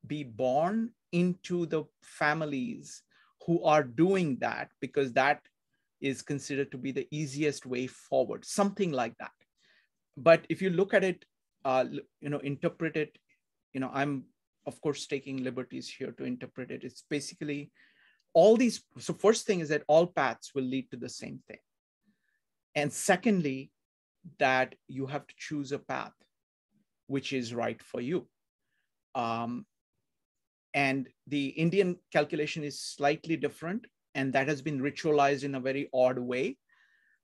be born into the families who are doing that, because that is considered to be the easiest way forward, something like that. But if you look at it, interpret it, I'm of course taking liberties here to interpret it. It's basically all these. So first thing is that all paths will lead to the same thing. And secondly, that you have to choose a path which is right for you. And the Indian calculation is slightly different, and that has been ritualized in a very odd way.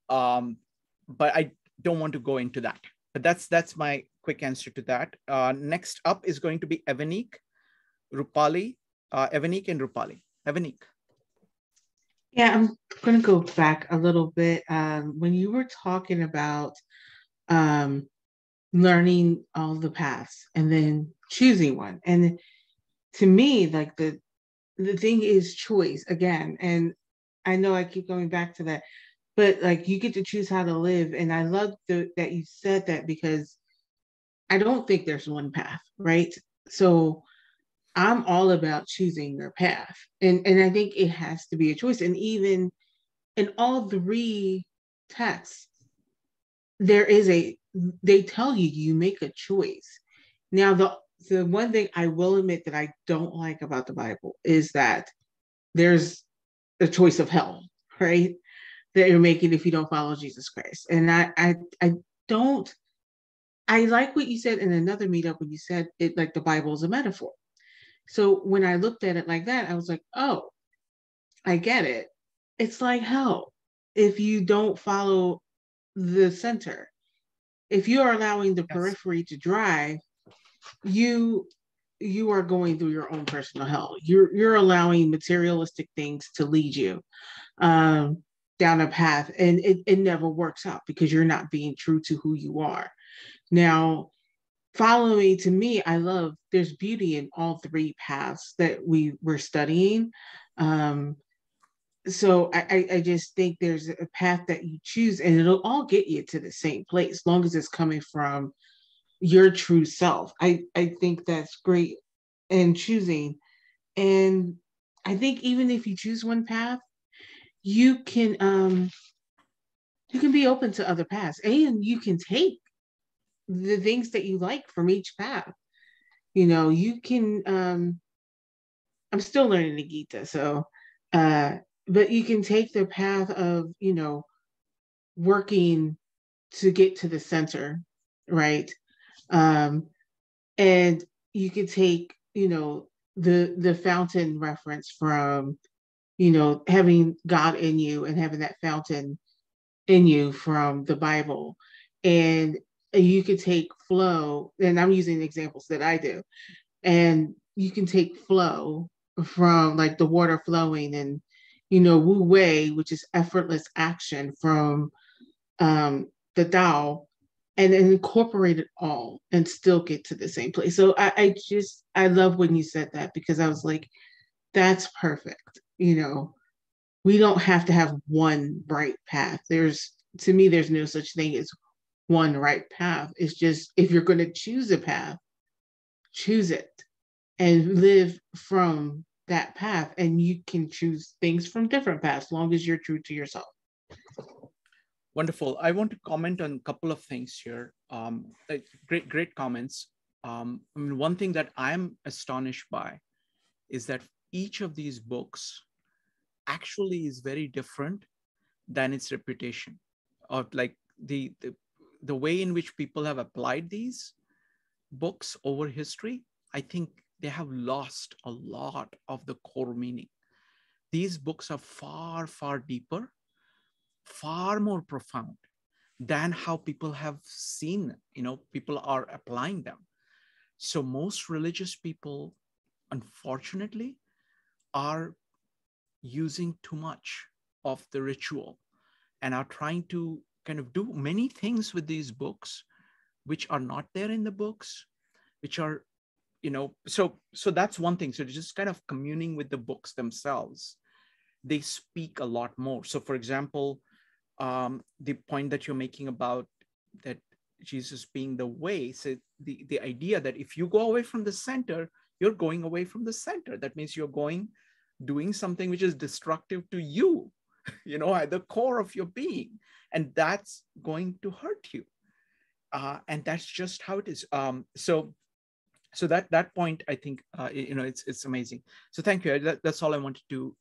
But I don't want to go into that. But that's my quick answer to that. Next up is going to be Evanik and Rupali. Evanik. Yeah, I'm going to go back a little bit. When you were talking about learning all the paths and then choosing one, and to me, like the thing is choice again. And I know I keep going back to that, but like you get to choose how to live. And I love that you said that, because I don't think there's one path, right? So I'm all about choosing your path. And I think it has to be a choice. And even in all three texts, they tell you, you make a choice. Now, the one thing I will admit that I don't like about the Bible is that there's a choice of hell, right? That you're making if you don't follow Jesus Christ. And I like what you said in another meetup when you said it, like the Bible is a metaphor. So when I looked at it like that, I was like, oh, I get it. It's like hell if you don't follow the center. If you are allowing the periphery to drive, you are going through your own personal hell. You're allowing materialistic things to lead you down a path, and it never works out because you're not being true to who you are. Now, following, to me, I love, there's beauty in all three paths that we were studying. So I just think there's a path that you choose, and it'll all get you to the same place as long as it's coming from your true self. I think that's great in choosing. And I think even if you choose one path, you can be open to other paths, and you can take the things that you like from each path. You can, I'm still learning the Gita, so, but you can take the path of, working to get to the center, right? And you could take, the fountain reference from, having God in you and having that fountain in you from the Bible. And you could take flow, and I'm using examples that I do, and you can take flow from like the water flowing and, Wu Wei, which is effortless action from the Tao, and incorporate it all and still get to the same place. So I love when you said that, because I was like, that's perfect. We don't have to have one bright path. To me, there's no such thing as one right path. It's just, if you're going to choose a path, choose it and live from that path. And you can choose things from different paths as long as you're true to yourself. Wonderful. I want to comment on a couple of things here. Great comments. One thing that I'm astonished by is that each of these books actually is very different than its reputation, or like the way in which people have applied these books over history. I think they have lost a lot of the core meaning. These books are far, far deeper, far more profound. than how people have seen, you know, people are applying them. So most religious people, unfortunately, are using too much of the ritual and are trying to kind of do many things with these books, which are not there in the books, which are, you know, so that's one thing. So just kind of communing with the books themselves, they speak a lot more. So for example, the point that you're making about that Jesus being the way, so the idea that if you go away from the center, you're going away from the center. That means you're going, doing something which is destructive to you, you know, at the core of your being, and that's going to hurt you. And that's just how it is. So that point, I think, you know, it's amazing. So thank you. That's all I wanted to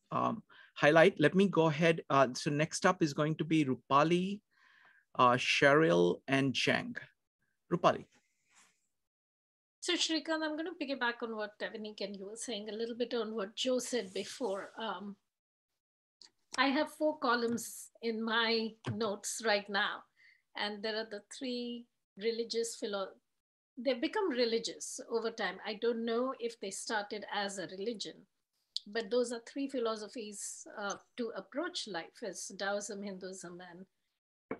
highlight. Let me go ahead. So next up is going to be Rupali, Cheryl, and Cheng. Rupali. So Shrikant, I'm going to piggyback on what Devanick and you were saying, a little bit on what Joe said before. I have four columns in my notes right now, and there are the three religious philosophies. They become religious over time. I don't know if they started as a religion, but those are three philosophies to approach life, as Taoism, Hinduism,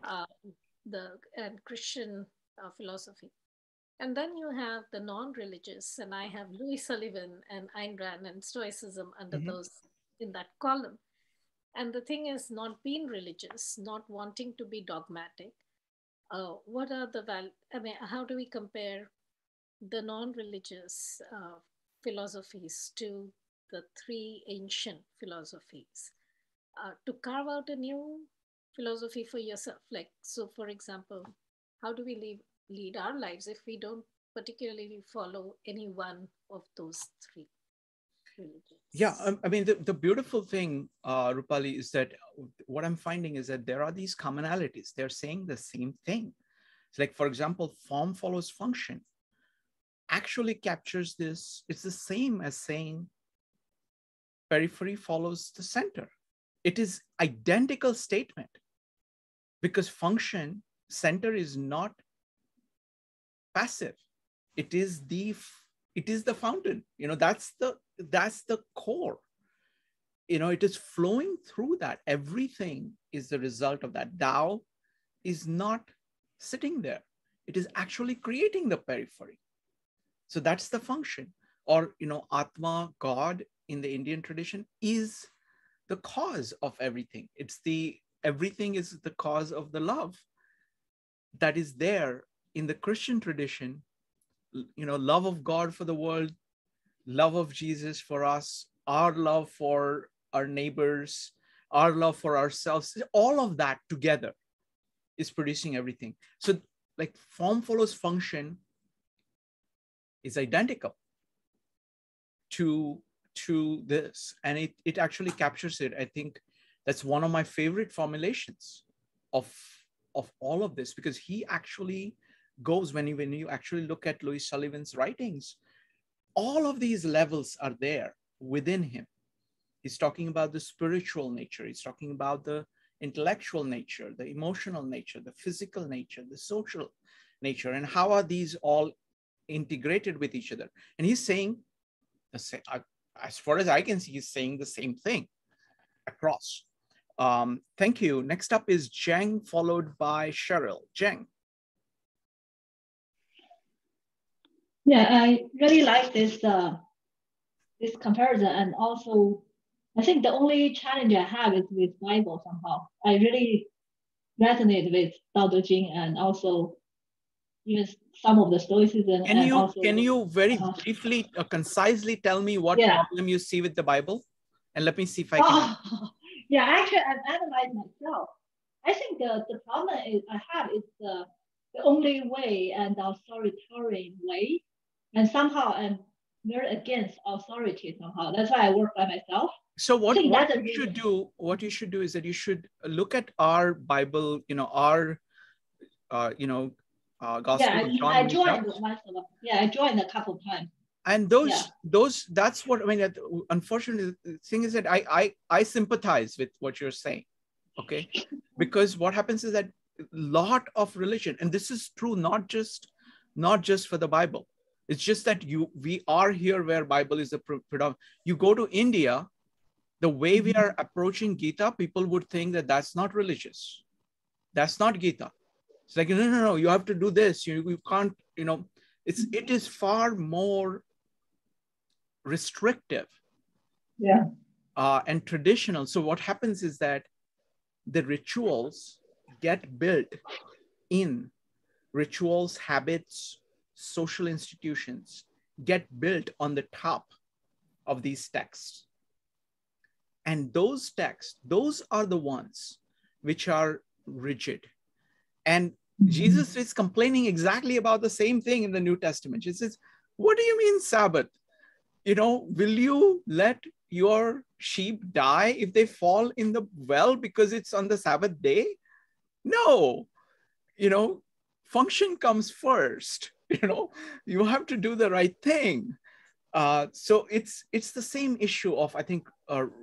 and Christian philosophy. And then you have the non-religious, and I have Louis Sullivan and Ayn Rand and Stoicism under those, in that column. And the thing is, not being religious, not wanting to be dogmatic, what are the values? I mean, how do we compare the non-religious philosophies to the three ancient philosophies? To carve out a new philosophy for yourself, like, so for example, how do we lead our lives if we don't particularly follow any one of those three religions? Yeah, I mean, the beautiful thing, Rupali, is that what I'm finding is that there are these commonalities. They're saying the same thing. It's like, for example, form follows function actually captures this. It's the same as saying periphery follows the center. It is identical statement, because function, center, is not passive. It is the fountain, you know, that's the core, you know, it is flowing through that. Everything is the result of that. Tao is not sitting there. It is actually creating the periphery. So that's the function. Or, you know, Atma, God in the Indian tradition, is the cause of everything. Everything is the cause of the love that is there. In the Christian tradition, you know, love of God for the world, love of Jesus for us, our love for our neighbors, our love for ourselves, all of that together is producing everything. So like form follows function is identical to this, and it actually captures it. I think that's one of my favorite formulations of all of this, because he actually goes, when you actually look at Louis Sullivan's writings, all of these levels are there within him. He's talking about the spiritual nature. He's talking about the intellectual nature, the emotional nature, the physical nature, the social nature, and how are these all integrated with each other. And he's saying, as far as I can see, he's saying the same thing across. Thank you. Next up is Cheng, followed by Cheryl. Cheng. Yeah, I really like this comparison, and also I think the only challenge I have is with Bible somehow. I really resonate with Dao De Jing and also even some of the Stoicism. Can you very briefly or concisely tell me what problem you see with the Bible? And let me see if I can. Yeah, actually, I've analyzed myself. I think the problem I have is the only way and authoritarian way. And somehow I'm very against authority somehow. That's why I work by myself. So what you should do is that you should look at our Bible, you know, our, you know, Gospel of John. I joined a couple of times. And that's what I mean. Unfortunately, the thing is that I sympathize with what you're saying, okay? Because what happens is that lot of religion, and this is true not just for the Bible. It's just that we are here where Bible is the predominant. You go to India, the way we are approaching Gita, people would think that that's not religious. That's not Gita. It's like, no, you have to do this. You can't, it is far more restrictive. Yeah. And traditional. So what happens is that the rituals get built in. Rituals, habits, social institutions get built on the top of these texts. And those texts, those are the ones which are rigid. And Jesus is complaining exactly about the same thing in the New Testament. He says, what do you mean Sabbath? Will you let your sheep die if they fall in the well because it's on the Sabbath day? No, function comes first, you have to do the right thing. So it's the same issue of, I think,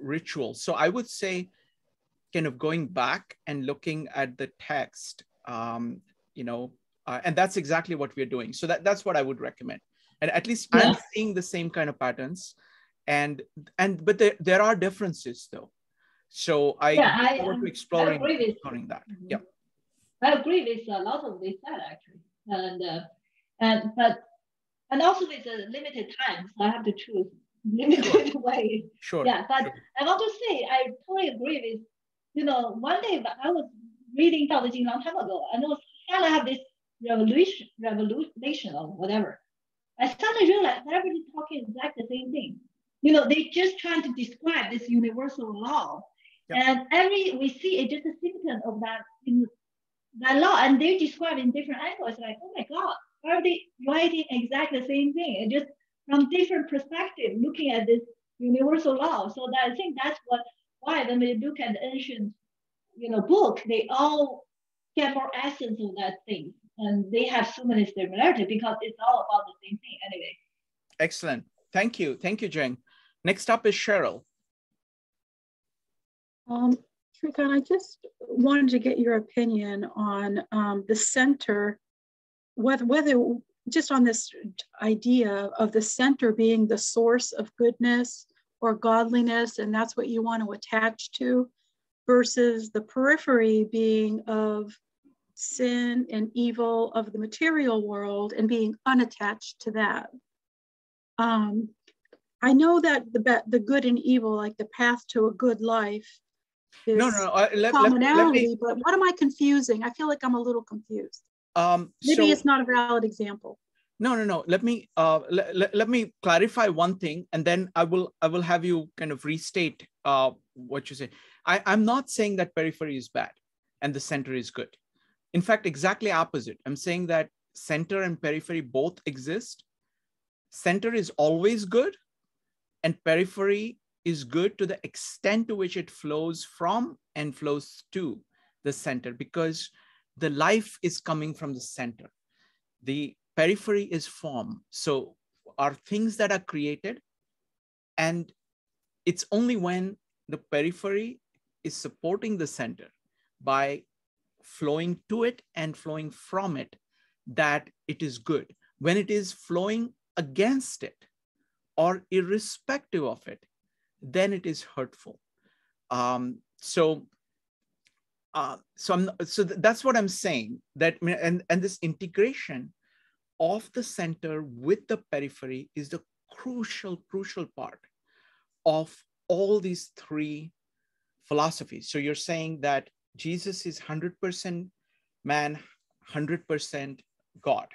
ritual. So I would say kind of going back and looking at the text, and that's exactly what we're doing. So that's what I would recommend. And at least yeah. I'm seeing the same kind of patterns. But there are differences though. So I look forward to exploring that. Mm-hmm. Yeah. I agree with a lot of they said actually, and also with the limited time, so I have to choose limited way. Sure. Yeah, but I want to say I totally agree with one day I was reading Dao De Jing a long time ago, and it was kind of have this revelation or whatever. I suddenly realized everybody's talking exactly the same thing. They just trying to describe this universal law, and we see it just a symptom of that in. That law, and they describe in different angles, like, oh my God, why are they writing exactly the same thing? And just from different perspective, looking at this universal law. So that, I think that's why when we look at the ancient, book, they all get more essence of that thing. And they have so many similarities because it's all about the same thing anyway. Excellent. Thank you. Thank you, Jing. Next up is Cheryl. Shrikant, I just wanted to get your opinion on the center, whether just on this idea of the center being the source of goodness or godliness, and that's what you want to attach to, versus the periphery being of sin and evil of the material world and being unattached to that. I know that the good and evil, like the path to a good life, commonality, but what am I confusing? I feel like I'm a little confused. Maybe it's not a valid example. No. Let me clarify one thing, and then I will have you kind of restate what you say. I'm not saying that periphery is bad and the center is good. In fact, exactly opposite. I'm saying that center and periphery both exist. Center is always good, and periphery is good to the extent to which it flows from and flows to the center, because the life is coming from the center. The periphery is form. So are things that are created, and it's only when the periphery is supporting the center by flowing to it and flowing from it that it is good. When it is flowing against it or irrespective of it, then it is hurtful. That's what I'm saying. That and this integration of the center with the periphery is the crucial part of all these three philosophies. So you're saying that Jesus is 100% man, 100% God.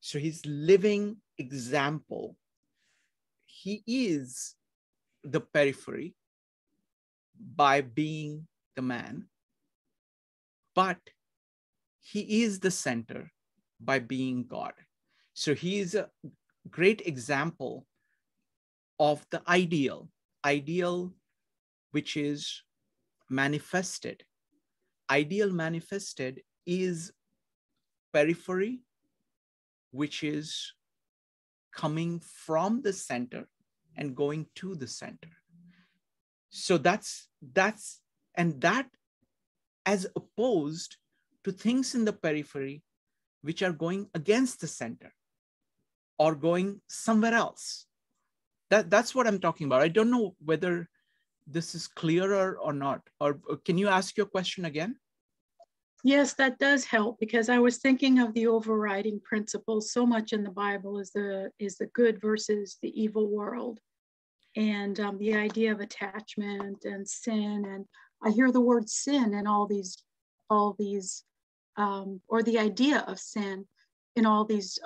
So he's living example. He is the periphery by being the man, but he is the center by being God. So he is a great example of the ideal which is manifested. Ideal manifested is periphery, which is coming from the center and going to the center. So that's, and that as opposed to things in the periphery which are going against the center or going somewhere else. That's what I'm talking about. I don't know whether this is clearer or not, or can you ask your question again? Yes, that does help, because I was thinking of the overriding principle so much in the Bible is the good versus the evil world, and the idea of attachment and sin. And I hear the word sin in or the idea of sin in all these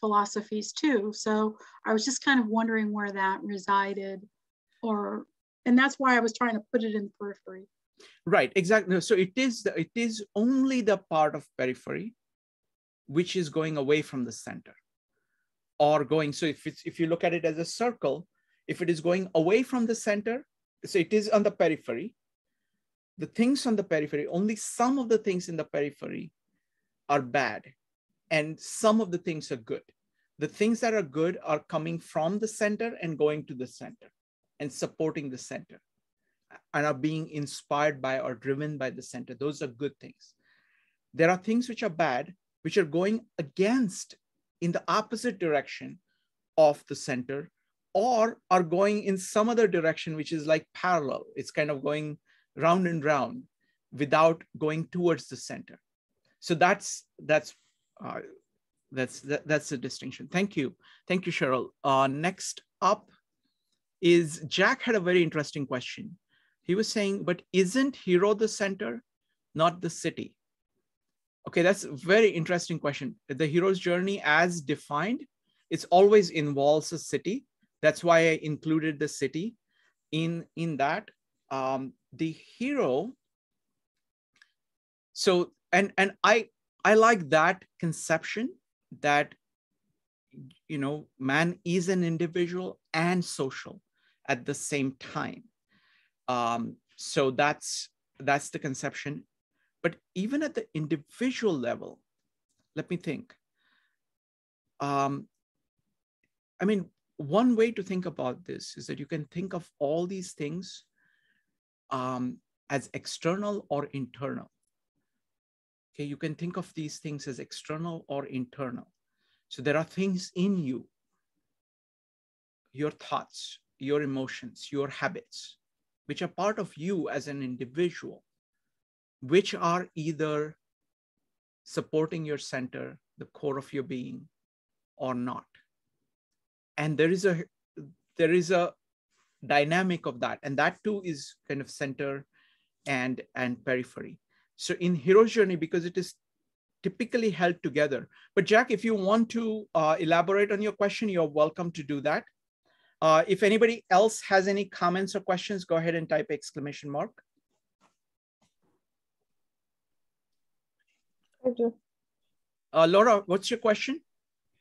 philosophies too. So I was just kind of wondering where that resided, and that's why I was trying to put it in the periphery. Right, exactly. So it is only the part of periphery which is going away from the center or going. So if you look at it as a circle, if it is going away from the center, so it is on the periphery. The things on the periphery, only some of the things in the periphery are bad and some of the things are good. The things that are good are coming from the center and going to the center and supporting the center, and are being inspired by or driven by the center. Those are good things. There are things which are bad, which are going against, in the opposite direction of the center, or are going in some other direction, which is like parallel. It's kind of going round and round without going towards the center. So that's the distinction. Thank you, Cheryl. Next up is Jack had a very interesting question. He was saying, but isn't Hero the center, not the city? Okay, that's a very interesting question. The hero's journey as defined, it's always involves a city. That's why I included the city in that. The hero, so, and I like that conception that, you know, man is an individual and social at the same time. So that's the conception. But even at the individual level, let me think. I mean, one way to think about this is that you can think of all these things as external or internal. Okay, you can think of these things as external or internal. So there are things in you, your thoughts, your emotions, your habits, which are part of you as an individual, which are either supporting your center, the core of your being, or not. And there is a dynamic of that. And that too is kind of center and periphery. So in Hero's Journey, because it is typically held together. But Jack, if you want to elaborate on your question, you're welcome to do that. If anybody else has any comments or questions, go ahead and type !! I do. Laura, what's your question?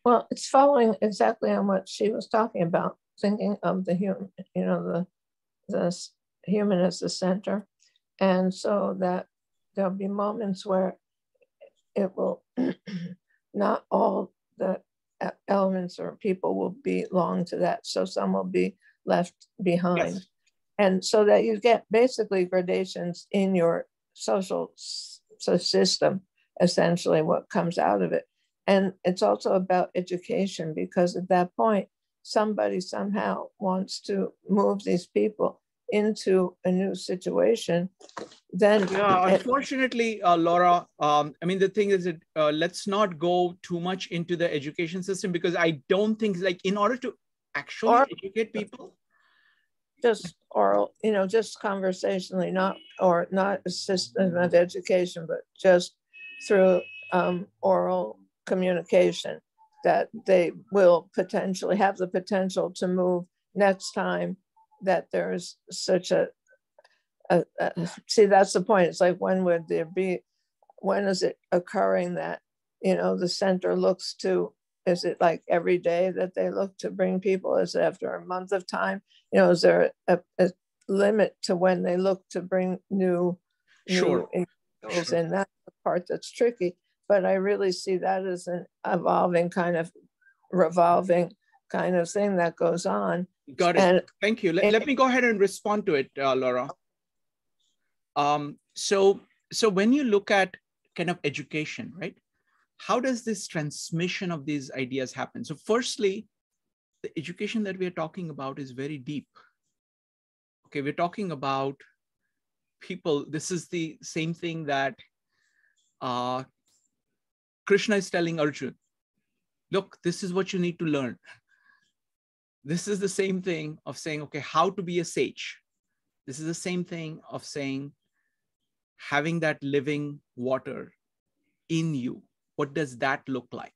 Well, it's following exactly on what she was talking about, thinking of the human, you know, the human as the center. And so that there'll be moments where it will, not all the elements or people will belong to that. So some will be left behind. Yes. And so that you get basically gradations in your social system, essentially what comes out of it. And it's also about education, because at that point, somebody somehow wants to move these people into a new situation. Then yeah, unfortunately, Laura, I mean, the thing is that let's not go too much into the education system, because I don't think, like, in order to actually educate people, just oral, you know, just conversationally, not a system of education, but just through oral communication, that they will potentially have the potential to move next time that there's such a see, that's the point. It's like, when is it occurring that, you know, the center looks to, is it like every day that they look to bring people? Is it after a month of time? You know, is there a limit to when they look to bring new individuals in? That's the part that's tricky. But I really see that as an evolving kind of, revolving kind of thing that goes on. Got it. And thank you. Let me go ahead and respond to it, Laura. So when you look at kind of education, right? How does this transmission of these ideas happen? So firstly, the education that we are talking about is very deep. Okay, we're talking about people. This is the same thing that Krishna is telling Arjuna. Look, this is what you need to learn. This is the same thing of saying, okay, how to be a sage. This is the same thing of saying, having that living water in you. What does that look like?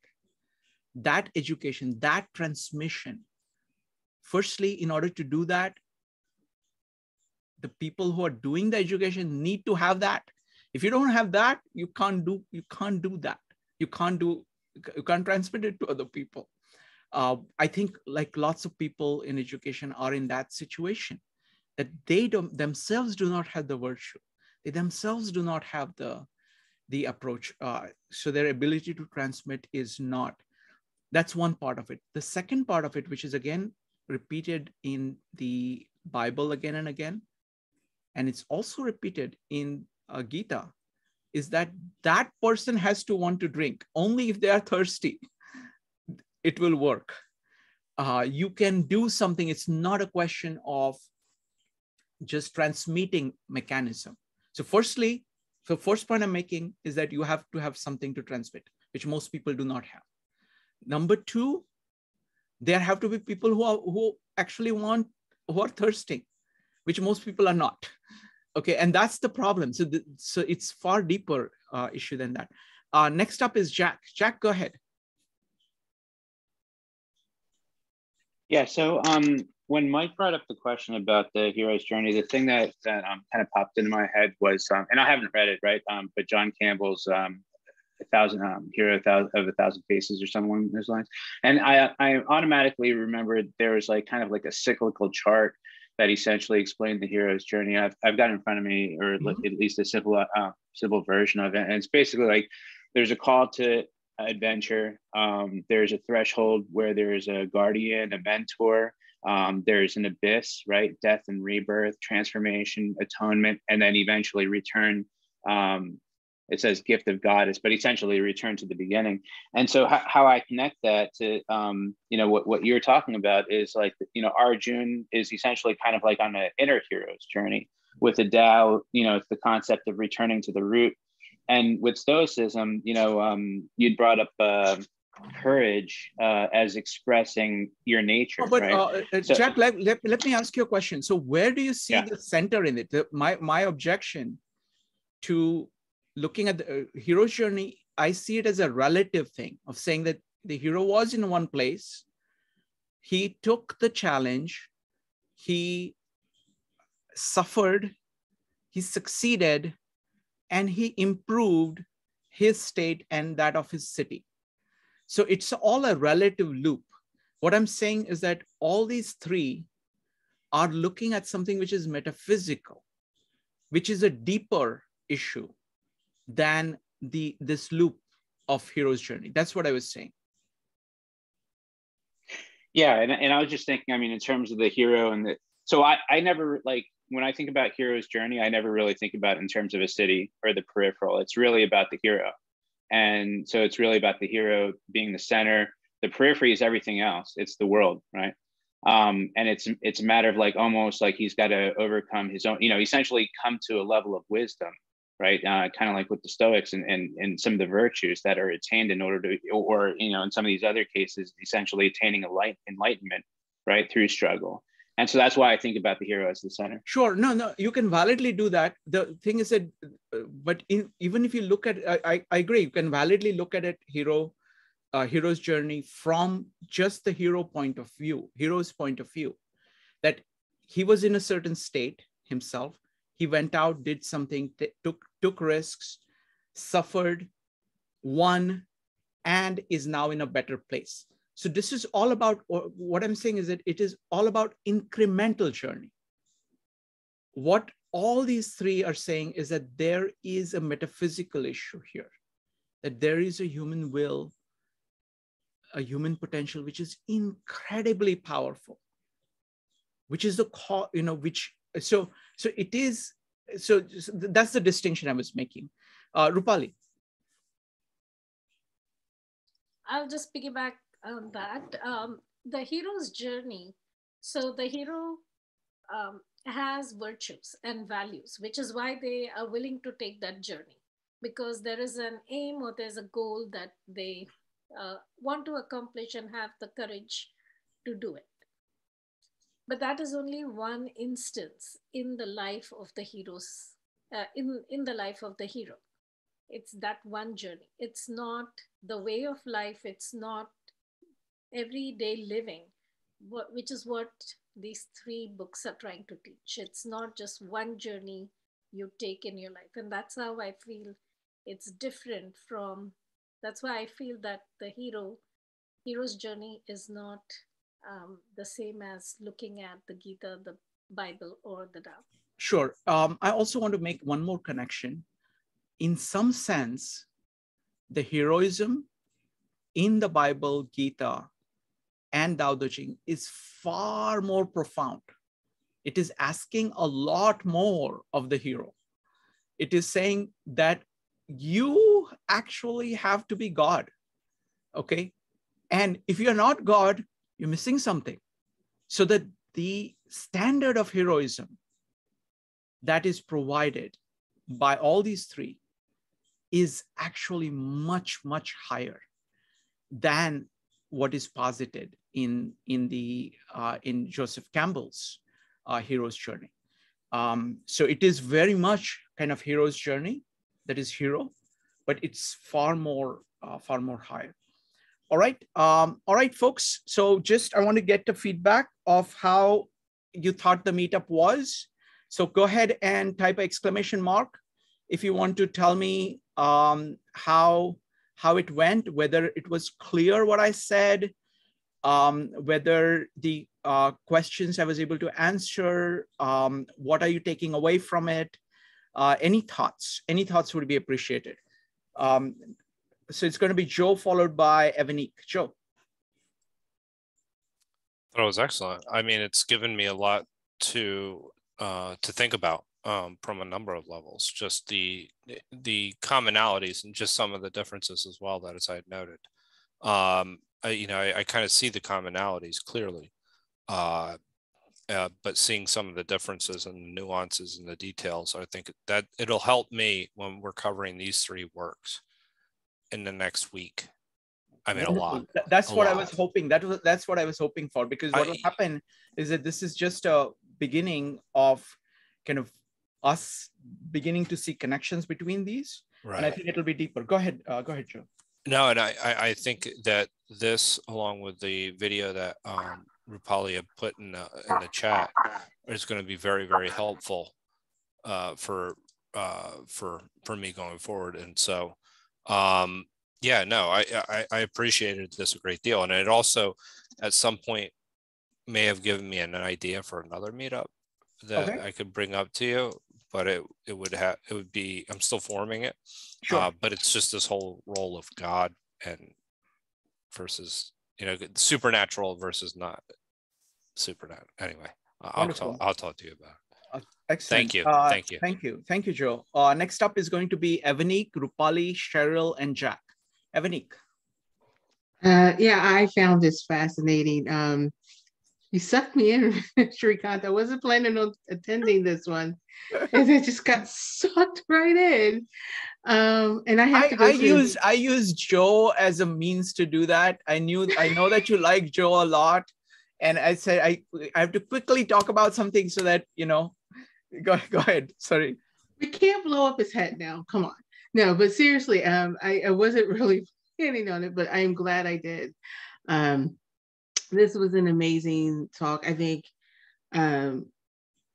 That education, that transmission. Firstly, in order to do that, the people who are doing the education need to have that. If you don't have that, you can't transmit it to other people. I think like lots of people in education are in that situation, that they themselves do not have the virtue. They themselves do not have the approach. So their ability to transmit is not. That's one part of it. The second part of it, which is again repeated in the Bible again and again, and it's also repeated in Gita, is that that person has to want to drink. Only if they are thirsty, it will work. You can do something. It's not a question of just transmitting mechanism. So firstly, the first point I'm making is that you have to have something to transmit, which most people do not have. Number two, there have to be people who are thirsting, which most people are not. Okay, and that's the problem. So, so it's far deeper issue than that. Next up is Jack. Jack, go ahead. Yeah. So when Mike brought up the question about the hero's journey, the thing that kind of popped into my head was, and I haven't read it, right? But John Campbell's Hero of a Thousand Faces, or something along those lines. And I automatically remembered there was like kind of like a cyclical chart that essentially explained the hero's journey. I've got in front of me, or at least a simple version of it. And it's basically like there's a call to adventure. There's a threshold where there's a guardian, a mentor. There's an abyss, right? Death and rebirth, transformation, atonement, and then eventually return. It says gift of goddess, but essentially return to the beginning. And so how I connect that to, you know, what you're talking about is like, you know, Arjun is essentially kind of like on an inner hero's journey. With the Tao, you know, it's the concept of returning to the root. And with Stoicism, you know, you'd brought up courage as expressing your nature. Oh, but right? So, Jack, let me ask you a question. So where do you see the center in it? My objection to looking at the hero's journey, I see it as a relative thing of saying that the hero was in one place. He took the challenge. He suffered. He succeeded. And he improved his state and that of his city. So it's all a relative loop. What I'm saying is that all these three are looking at something which is metaphysical, which is a deeper issue than this loop of hero's journey. That's what I was saying. Yeah, and I was just thinking, I mean, in terms of the hero and the, so I never, like, when I think about hero's journey, I never really think about it in terms of a city or the peripheral. It's really about the hero. And so it's really about the hero being the center. The periphery is everything else. It's the world, right? And it's a matter of like, almost like he's got to overcome his own, you know, essentially come to a level of wisdom, right? Kind of like with the Stoics and some of the virtues that are attained in order to, or, you know, in some of these other cases, essentially attaining enlightenment, right? Through struggle. And so that's why I think about the hero as the center. Sure. No, you can validly do that. The thing is that, but even if you look at, I agree, you can validly look at it, hero's journey from just the hero's point of view, that he was in a certain state himself. He went out, did something, took risks, suffered, won, and is now in a better place. So this is all about, what I'm saying is that it is all about incremental journey. What all these three are saying is that there is a metaphysical issue here, that there is a human will, a human potential, which is incredibly powerful, which is the cause, you know, which, so that's the distinction I was making. Rupali. I'll just piggyback on that. The hero's journey. So the hero has virtues and values, which is why they are willing to take that journey, because there is an aim or there's a goal that they want to accomplish and have the courage to do it. But that is only one instance in the life of the heroes, in the life of the hero. It's that one journey. It's not the way of life. It's not everyday living, which is what these three books are trying to teach. It's not just one journey you take in your life. And that's how I feel it's different from, that's why I feel that the hero's journey is not the same as looking at the Gita, the Bible, or the Tao. Sure. I also want to make one more connection. In some sense, the heroism in the Bible, Gita, and Dao De Jing is far more profound. It is asking a lot more of the hero. It is saying that you actually have to be God, okay? And if you're not God, you're missing something. So that the standard of heroism that is provided by all these three is actually much, much higher than what is posited in Joseph Campbell's hero's journey. So it is very much kind of hero's journey, that is hero, but it's far more higher. All right, folks. So just, I want to get the feedback of how you thought the meetup was. So go ahead and type !! if you want to tell me how it went, whether it was clear what I said, whether the questions I was able to answer, what are you taking away from it? Any thoughts would be appreciated. So it's going to be Joe followed by Evanik. Joe. That was excellent. I mean, it's given me a lot to think about from a number of levels, just the commonalities and just some of the differences as well that, as I had noted. I kind of see the commonalities clearly, but seeing some of the differences and the nuances and the details, I think that it'll help me when we're covering these three works in the next week. I mean, wonderful. A lot. That's what I was hoping. That's what I was hoping for, because what will happen is that this is just a beginning of kind of us beginning to see connections between these. Right. And I think it'll be deeper. Go ahead, Joe. No, and I think that this, along with the video that Rupali had put in the chat, is going to be very, very helpful for me going forward. And so, yeah, no, I appreciated this a great deal, and it also, at some point, may have given me an idea for another meetup that I could bring up to you. But it would be, I'm still forming it, but it's just this whole role of God and versus, supernatural versus not supernatural. Anyway, I'll talk to you about it. Excellent. Thank you. Thank you. Thank you. Thank you, Joe. Next up is going to be Evanik, Rupali, Cheryl, and Jack. Evanik. Yeah, I found this fascinating. You sucked me in, Shrikant. I wasn't planning on attending this one, and I just got sucked right in. And I have to go I use Joe as a means to do that. I know that you like Joe a lot, and I said I have to quickly talk about something so that Go ahead. Sorry. We can't blow up his head now. Come on. No, but seriously, I wasn't really planning on it, but I am glad I did. This was an amazing talk. I think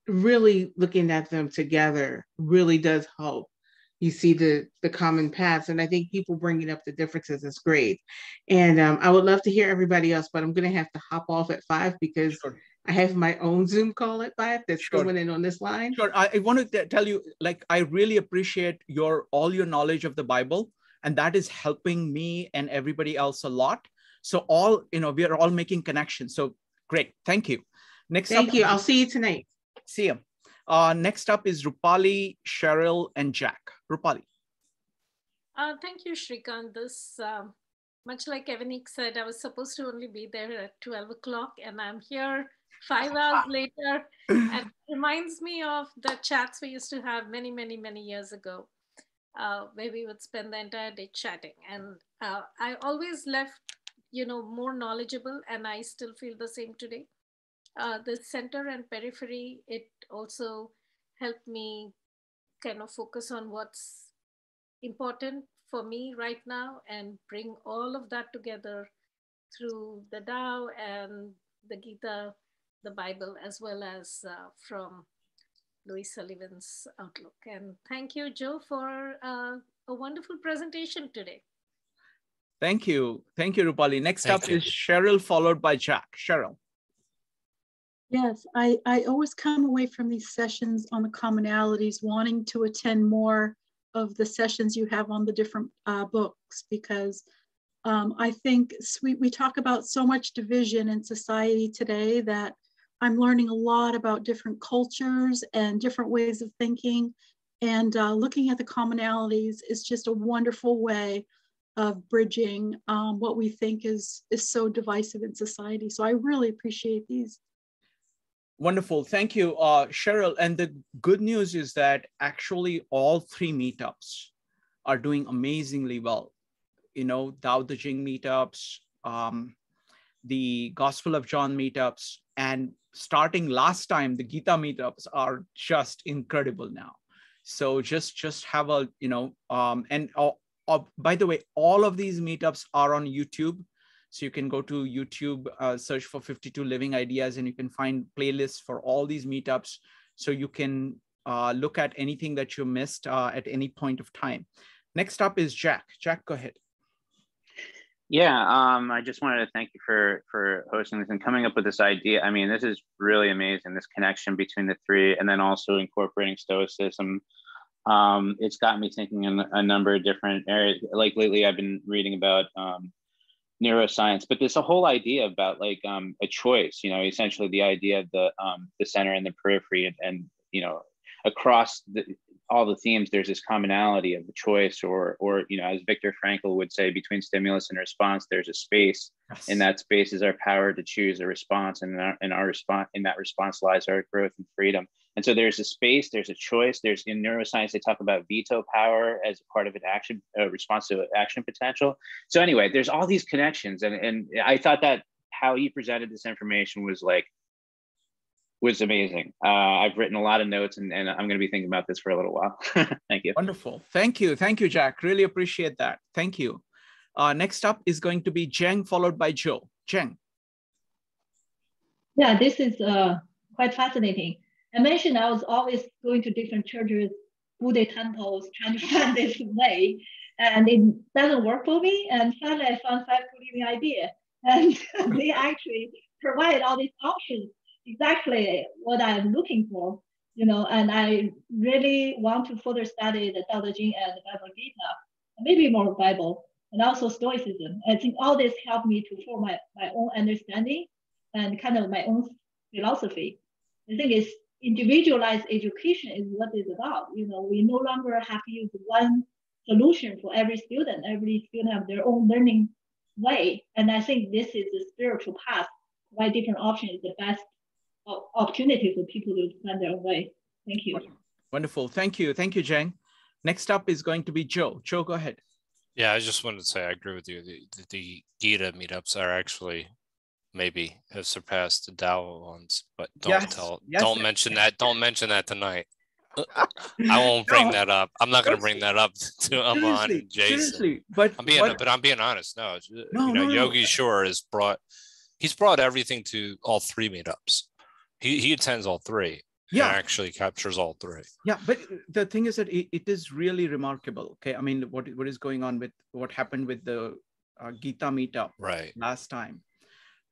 really looking at them together really does help. You see the common paths, and I think people bringing up the differences is great. And I would love to hear everybody else, but I'm going to have to hop off at 5 because I have my own Zoom call at 5 that's going in on this line. Sure. I want to tell you, I really appreciate all your knowledge of the Bible, and that is helping me and everybody else a lot. So we are all making connections. So great. Thank you. Thank you. I'll see you tonight. See you. Next up is Rupali, Cheryl, and Jack. Rupali. Thank you, Shrikant. This much like Evanik said, I was supposed to only be there at 12 o'clock and I'm here 5 hours later. And it reminds me of the chats we used to have many, many, many years ago, where we would spend the entire day chatting. And I always left, more knowledgeable, and I still feel the same today. The center and periphery, it also helped me kind of focus on what's important for me right now and bring all of that together through the Tao and the Gita, the Bible, as well as from Louis Sullivan's outlook. And thank you, Joe, for a wonderful presentation today. Thank you. Thank you, Rupali. Next up is Cheryl, followed by Jack. Cheryl. Yes, I always come away from these sessions on the commonalities, wanting to attend more of the sessions you have on the different books, because I think we talk about so much division in society today that I'm learning a lot about different cultures and different ways of thinking, and looking at the commonalities is just a wonderful way of bridging what we think is so divisive in society. So I really appreciate these. Wonderful. Thank you, Cheryl. And the good news is that actually all three meetups are doing amazingly well. Dao De Jing meetups, the Gospel of John meetups, and starting last time, the Gita meetups are just incredible now. So just have a, and by the way, all of these meetups are on YouTube. So you can go to YouTube, search for 52 Living Ideas, and you can find playlists for all these meetups. So you can look at anything that you missed at any point of time. Next up is Jack. Jack, go ahead. Yeah, I just wanted to thank you for hosting this and coming up with this idea. I mean, this is really amazing, this connection between the three, and then also incorporating Stoicism. It's got me thinking in a number of different areas. Like lately, I've been reading about neuroscience, but there's a whole idea about like a choice, essentially the idea of the center and the periphery, and across all the themes, there's this commonality of the choice, or as Viktor Frankl would say, between stimulus and response, there's a space. Yes. And that space is our power to choose a response, and in our response, in that response lies our growth and freedom. And so there's a space, there's a choice. There's, in neuroscience, they talk about veto power as part of an action, response to action potential. So anyway, there's all these connections. And I thought that how you presented this information was amazing. I've written a lot of notes, and I'm going to be thinking about this for a little while. Thank you. Wonderful. Thank you. Thank you, Jack. Really appreciate that. Thank you. Next up is going to be Zheng, followed by Joe. Zheng. Yeah, this is quite fascinating. I mentioned I was always going to different churches, Buddhist temples, trying to find this way, and it doesn't work for me. And finally, I found 52 Living Ideas, and they actually provide all these options, exactly what I'm looking for, And I really want to further study the Tao Te Ching and the Bhagavad Gita, maybe more Bible, and also Stoicism. I think all this helped me to form my own understanding and kind of my own philosophy. I think it's individualized education is what it's about. We no longer have to use one solution for every student. Every student have their own learning way. And I think this is the spiritual path, why different options is the best opportunity for people to find their own way. Thank you. Wonderful. Thank you. Thank you, Zheng. Next up is going to be Joe. Joe, go ahead. Yeah, I just wanted to say I agree with you. The Gita meetups are actually maybe have surpassed the Tao ones, but don't mention that tonight. I won't bring that up. I'm not going to bring that up to Aman and Jason. Seriously, I'm being honest. No, Yogi Shore has brought everything to all three meetups. He attends all three. Yeah, and actually captures all three. Yeah, but the thing is that it is really remarkable. Okay, I mean, what is going on with what happened with the Gita meetup right last time?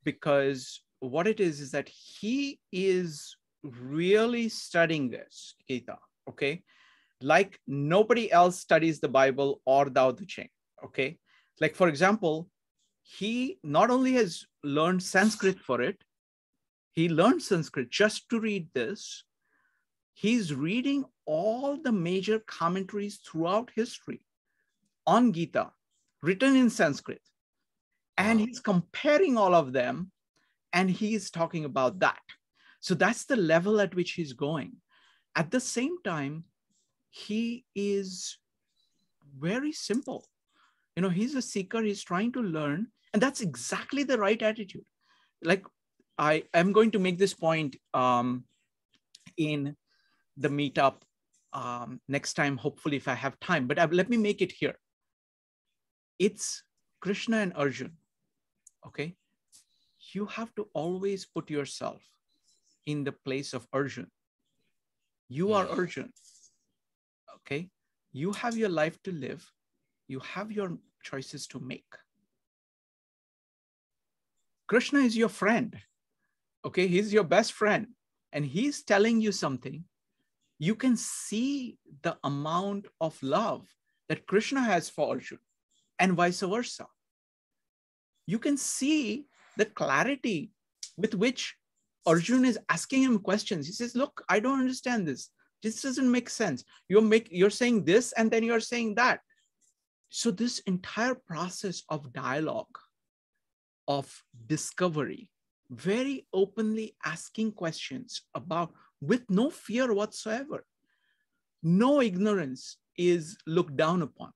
Because what it is that he is really studying this Gita, okay? Like nobody else studies the Bible or Dao De Ching, okay? Like, for example, he not only has learned Sanskrit for it, he learned Sanskrit just to read this. He's reading all the major commentaries throughout history on Gita, written in Sanskrit. And he's comparing all of them, and he is talking about that. So that's the level at which he's going. At the same time, he is very simple. You know, he's a seeker, he's trying to learn, and that's exactly the right attitude. Like, I am going to make this point in the meetup next time, hopefully, if I have time, but let me make it here. It's Krishna and Arjuna, okay? You have to always put yourself in the place of Arjuna. You are Arjuna, okay? You have your life to live. You have your choices to make. Krishna is your friend, okay? He's your best friend, and he's telling you something. You can see the amount of love that Krishna has for Arjuna, and vice versa. You can see the clarity with which Arjuna is asking him questions. He says, look, I don't understand this. This doesn't make sense. You're saying this, and then you're saying that. So this entire process of dialogue, of discovery, very openly asking questions about, with no fear whatsoever. No ignorance is looked down upon.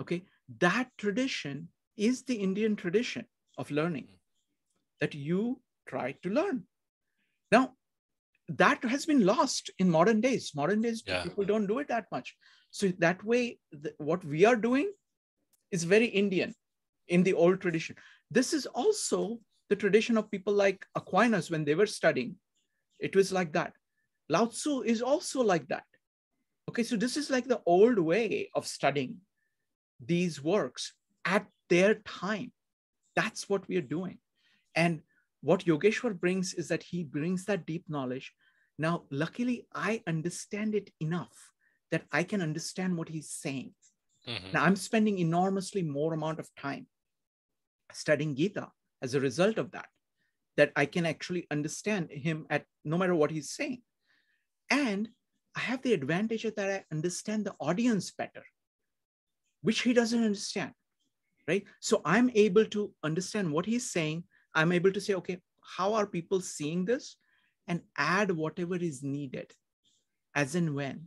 Okay, that tradition is the Indian tradition of learning, that you try to learn. Now, that has been lost in modern days. Modern days, people don't do it that much. So that way, what we are doing is very Indian in the old tradition. This is also the tradition of people like Aquinas when they were studying. It was like that. Lao Tzu is also like that. Okay, so this is like the old way of studying these works at their time. That's what we are doing. And what Yogeshwar brings is that he brings that deep knowledge. Now, luckily, I understand it enough that I can understand what he's saying. Mm-hmm. Now, I'm spending enormously more amount of time studying Gita as a result of that, that I can actually understand him at no matter what he's saying. And I have the advantage that I understand the audience better, which he doesn't understand, right? So I'm able to understand what he's saying. I'm able to say, okay, how are people seeing this? And add whatever is needed as and when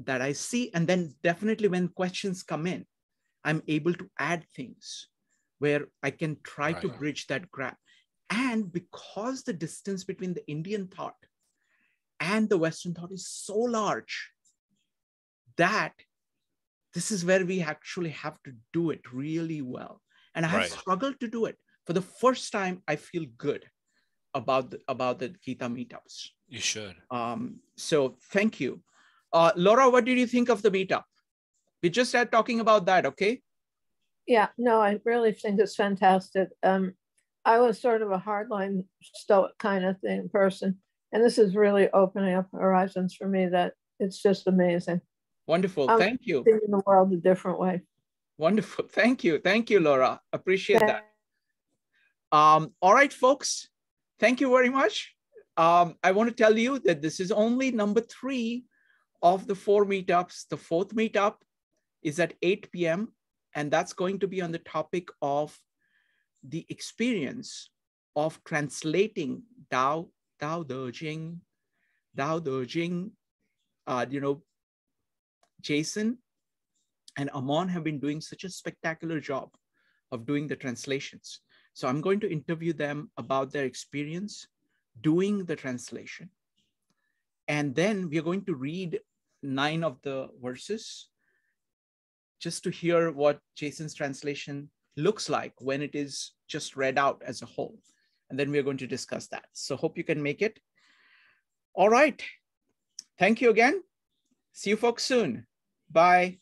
that I see. And then definitely when questions come in, I'm able to add things where I can try to bridge that gap. And because the distance between the Indian thought and the Western thought is so large, that this is where we actually have to do it really well. And I have struggled to do it. For the first time, I feel good about the Gita meetups. You should. So thank you. Laura, what did you think of the meetup? We just started talking about that, okay? Yeah, no, I really think it's fantastic. I was sort of a hardline stoic kind of thing person. And this is really opening up horizons for me that it's just amazing. Wonderful. Thank you. Seeing the world a different way. Wonderful. Thank you. Thank you, Laura. Appreciate that. All right, folks. Thank you very much. I want to tell you that this is only number 3 of the 4 meetups. The 4th meetup is at 8 p.m. And that's going to be on the topic of the experience of translating Dao De Jing, you know, Jason and Amon have been doing such a spectacular job of doing the translations. So I'm going to interview them about their experience doing the translation. And then we're going to read 9 of the verses just to hear what Jason's translation looks like when it is just read out as a whole. And then we're going to discuss that. So hope you can make it. All right. Thank you again. See you folks soon. Bye.